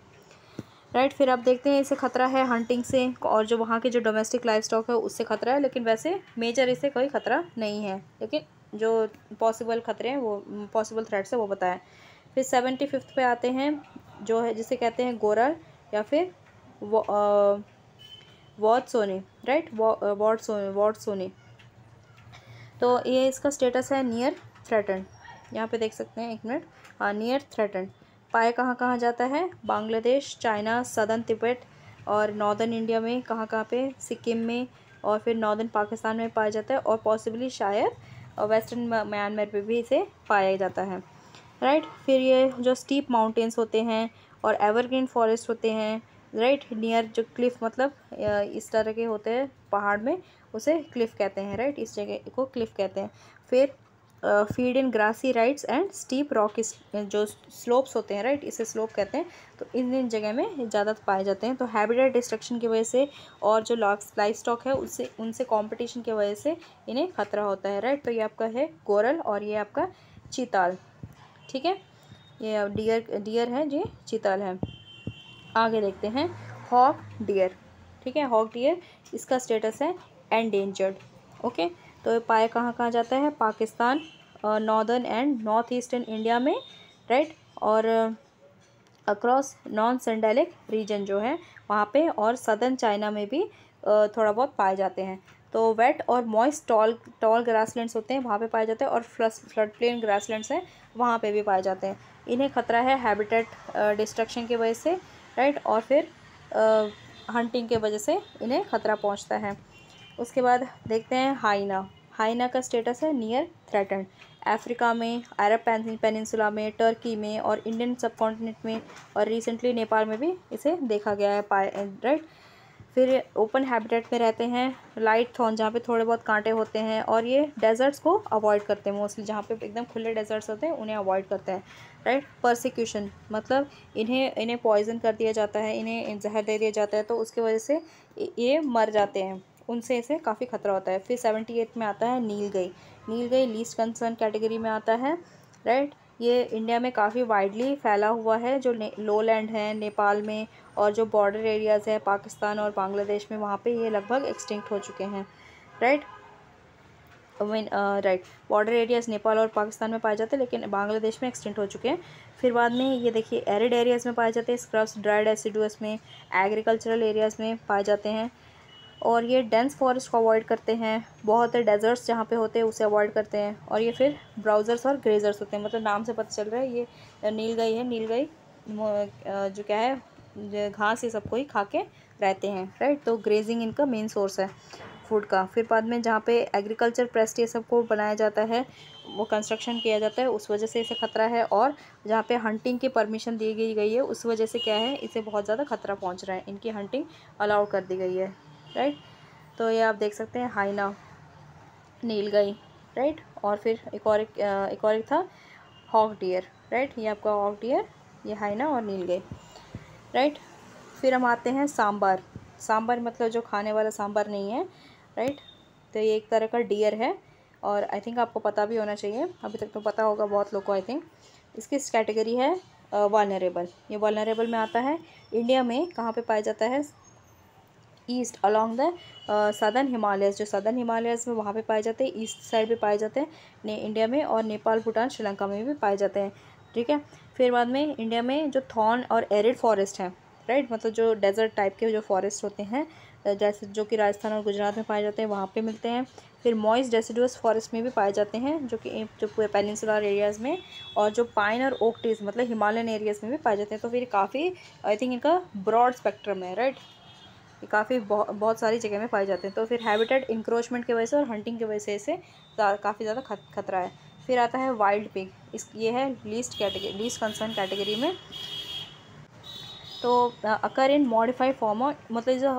राइट, फिर आप देखते हैं इसे खतरा है हंटिंग से और जो वहाँ के जो डोमेस्टिक लाइफ स्टॉक है उससे खतरा है, लेकिन वैसे मेजर इसे कोई खतरा नहीं है, लेकिन जो पॉसिबल खतरे हैं वो पॉसिबल थ्रेट्स है वो बताया। फिर 75th पे आते हैं जो है जिसे कहते हैं गोरल या फिर वॉटसोनी। राइट, वॉटसोनी। तो ये इसका स्टेटस है नियर थ्रेटन, यहाँ पे देख सकते हैं, एक मिनट, हाँ नियर थ्रेटन। पाए कहाँ जाता है? बांग्लादेश, चाइना, सदर्न तिब्बत और नॉर्दर्न इंडिया में, कहाँ पे सिक्किम में और फिर नॉर्दर्न पाकिस्तान में पाया जाता है और पॉसिबली शायद वेस्टर्न म्यांमार पे भी इसे पाया जाता है। राइट, फिर ये जो स्टीप माउंटेन्स होते हैं और एवरग्रीन फॉरेस्ट होते हैं, राइट, नियर जो क्लिफ, मतलब इस तरह के होते हैं पहाड़ में, उसे क्लिफ कहते हैं। राइट, इस जगह को क्लिफ कहते हैं। फिर feed in grassy rides and steep rocky, जो स्लोप्स होते हैं, राइट, इसे स्लोप कहते हैं। तो इन जगह में ज़्यादा पाए जाते हैं। तो हैबिटेट डिस्ट्रक्शन की वजह से और जो लाइफ स्टॉक है उससे उनसे कॉम्पिटिशन की वजह से इन्हें खतरा होता है। राइट, तो ये आपका है गोरल और ये आपका चीताल, ठीक है, ये डियर है, ये चीताल है। आगे देखते हैं हॉक डियर, ठीक है, हॉक डियर, इसका स्टेटस है एंडेंजर्ड। ओके, तो पाया कहाँ जाता है? Pakistan, northern and north eastern India में, राइट, और अक्रॉस नॉन सेंडेलिक रीजन जो है वहाँ पे, और सदर्न चाइना में भी थोड़ा बहुत पाए जाते हैं। तो वेट और मॉइस्ट टॉल ग्रासलैंड्स होते हैं, वहाँ पे पाए जाते हैं, और फ्लड प्लेन ग्रासलैंड्स हैं वहाँ पे भी पाए जाते हैं। इन्हें खतरा है हैबिटेट डिस्ट्रक्शन की वजह से, राइट, और फिर हंटिंग के वजह से इन्हें खतरा पहुँचता है। उसके बाद देखते हैं हाइना। हाइना का स्टेटस है नियर थ्रेटन। अफ्रीका में, अरब पेनिनसुला में, टर्की में और इंडियन सबकॉन्टिनेंट में और रिसेंटली नेपाल में भी इसे देखा गया है, राइट। फिर ओपन हैबिटेट में रहते हैं, लाइट थॉर्न जहाँ पे थोड़े बहुत कांटे होते हैं, और ये डेजर्ट्स को अवॉइड करते हैं मोस्टली, जहाँ पे एकदम खुले डेजर्ट्स होते हैं उन्हें अवॉइड करते हैं। राइट, परसिक्यूशन मतलब इन्हें पॉइजन कर दिया जाता है, इन्हें जहर दे दिया जाता है, तो उसकी वजह से ये मर जाते हैं, उनसे इसे काफ़ी खतरा होता है। फिर 78 में आता है nilgai. Nilgai least concern category में आता है, राइट। ये इंडिया में काफ़ी वाइडली फैला हुआ है, जो लो लैंड है नेपाल में और जो बॉर्डर एरियाज़ है पाकिस्तान और बांग्लादेश में, वहाँ पे ये लगभग एक्सटिंक्ट हो चुके हैं। Right, right, border areas Nepal और पाकिस्तान में पाए जाते हैं, लेकिन बांग्लादेश में एक्सटिंक्ट हो चुके हैं। फिर बाद में ये देखिए एरिड एरियाज़ में पाए जाते हैं, स्क्रब्स, ड्राई डेसिडुअस में, एग्रीकल्चरल एरियाज़ में पाए जाते हैं, और ये डेंस फॉरेस्ट को अवॉइड करते हैं। बहुत है डेजर्ट्स जहाँ पे होते हैं उसे अवॉइड करते हैं, और ये फिर ब्राउज़र्स और ग्रेजर्स होते हैं, मतलब नाम से पता चल रहा है ये नीलगाय है। नीलगाय जो क्या है, घास ये सबको ही खा के रहते हैं, राइट। तो ग्रेजिंग इनका मेन सोर्स है फूड का। फिर बाद में जहाँ पे एग्रीकल्चर प्रेस्ट ये सबको बनाया जाता है, वो कंस्ट्रक्शन किया जाता है, उस वजह से इसे खतरा है, और जहाँ पे हंटिंग की परमिशन दी गई है उस वजह से क्या है, इसे बहुत ज़्यादा खतरा पहुँच रहा है, इनकी हंटिंग अलाउ कर दी गई है। राइट, तो ये आप देख सकते हैं हाइना, नीलगाय, राइट, और फिर एक और था हॉग डियर, राइट, ये आपका हॉग डियर, ये हाइना और नीलगाय। राइट, फिर हम आते हैं सांबर। सांबर मतलब जो खाने वाला सांबर नहीं है, राइट, तो ये एक तरह का डियर है, और आई थिंक आपको पता भी होना चाहिए, अभी तक तो पता होगा बहुत लोग को। आई थिंक इसकी कैटेगरी है वालनरेबल, ये वालनरेबल में आता है। इंडिया में कहाँ पे पाया जाता है? East along the southern Himalayas, जो सदर्न हिमालयस में वहाँ पे पाए जाते हैं, ईस्ट साइड पे पाए जाते हैं इंडिया में, और नेपाल, भूटान, श्रीलंका में भी पाए जाते हैं, ठीक है। फिर बाद में इंडिया में जो थॉर्न और एरिड फॉरेस्ट हैं, राइट, मतलब जो डेजर्ट टाइप के जो फॉरेस्ट होते हैं, जैसे जो कि राजस्थान और गुजरात में पाए जाते हैं, वहाँ पे मिलते हैं। फिर मॉइस्ट डेसिडुअस फॉरेस्ट में भी पाए जाते हैं, जो कि पूरे पेनिनसुलर एरियाज़ में, और जो पाइन और ओक ट्रीज मतलब हिमालयन एरियाज़ में भी पाए जाते हैं। तो फिर काफ़ी आई थिंक इनका ब्रॉड स्पेक्ट्रम है, राइट, काफ़ी बहुत सारी जगह में पाए जाते हैं। तो फिर हैबिटेट इंक्रोचमेंट की वजह से और हंटिंग की वजह से इसे काफ़ी ज़्यादा खतरा है। फिर आता है वाइल्ड पिग, ये है लीस्ट कंसर्न कैटेगरी में। तो अकर इन मॉडिफाइड फॉर्म, मतलब जो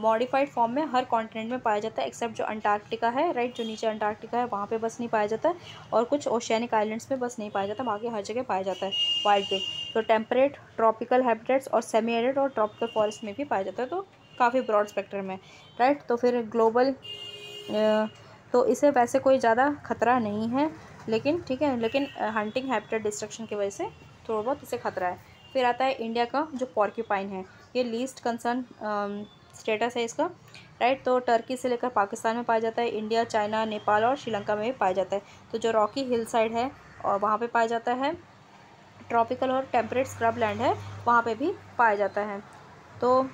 मॉडिफाइड फॉर्म में हर कॉन्टिनेंट में पाया जाता है, एक्सेप्ट जो अंटार्कटिका है, राइट, जो नीचे अंटार्कटिका है वहाँ पे बस नहीं पाया जाता है, और कुछ ओशियानिक आइलैंड्स में बस नहीं पाया जाता, बाकी हर जगह पाया जाता है वाइल्ड पिग। तो टेम्परेट ट्रॉपिकल हैबिटेट्स और सेमी एरिड और ट्रॉपिकल फॉरेस्ट में भी पाया जाता है, तो काफ़ी ब्रॉड स्पेक्ट्रम में, राइट। तो फिर ग्लोबल, तो इसे वैसे कोई ज़्यादा खतरा नहीं है, लेकिन ठीक है, लेकिन हंटिंग हैबिटेट डिस्ट्रक्शन की वजह से थोड़ा बहुत इसे खतरा है। फिर आता है इंडिया का जो पॉर्क्यूपाइन है, ये लीस्ट कंसर्न स्टेटस है इसका, राइट। तो टर्की से लेकर पाकिस्तान में पाया जाता है, इंडिया, चाइना, नेपाल और श्रीलंका में भी पाया जाता है। तो जो रॉकी हिल साइड है और वहाँ पे पाया जाता है, ट्रॉपिकल और टेम्परेट स्क्रब लैंड है वहाँ पे भी पाया जाता है। तो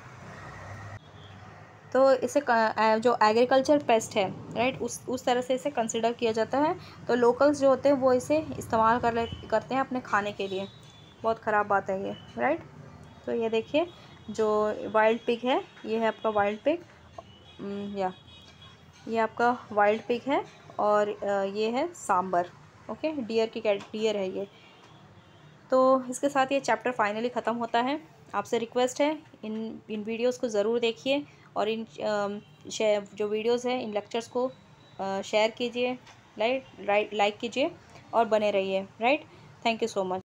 इसे जो एग्रीकल्चर पेस्ट है, राइट, उस तरह से इसे कंसिडर किया जाता है। तो लोकल्स जो होते हैं वो इसे इस्तेमाल करते हैं अपने खाने के लिए, बहुत ख़राब बात है ये, राइट। तो ये देखिए जो वाइल्ड पिग है, ये है आपका वाइल्ड पिग, या ये आपका वाइल्ड पिग है, और ये है सांबर, ओके, डियर की डियर है ये। तो इसके साथ ये चैप्टर फाइनली ख़त्म होता है। आपसे रिक्वेस्ट है इन वीडियोस को ज़रूर देखिए, और इन जो वीडियोस हैं, इन लेक्चर्स को शेयर कीजिए, लाइक कीजिए और बने रहिए, right. Thank you so much.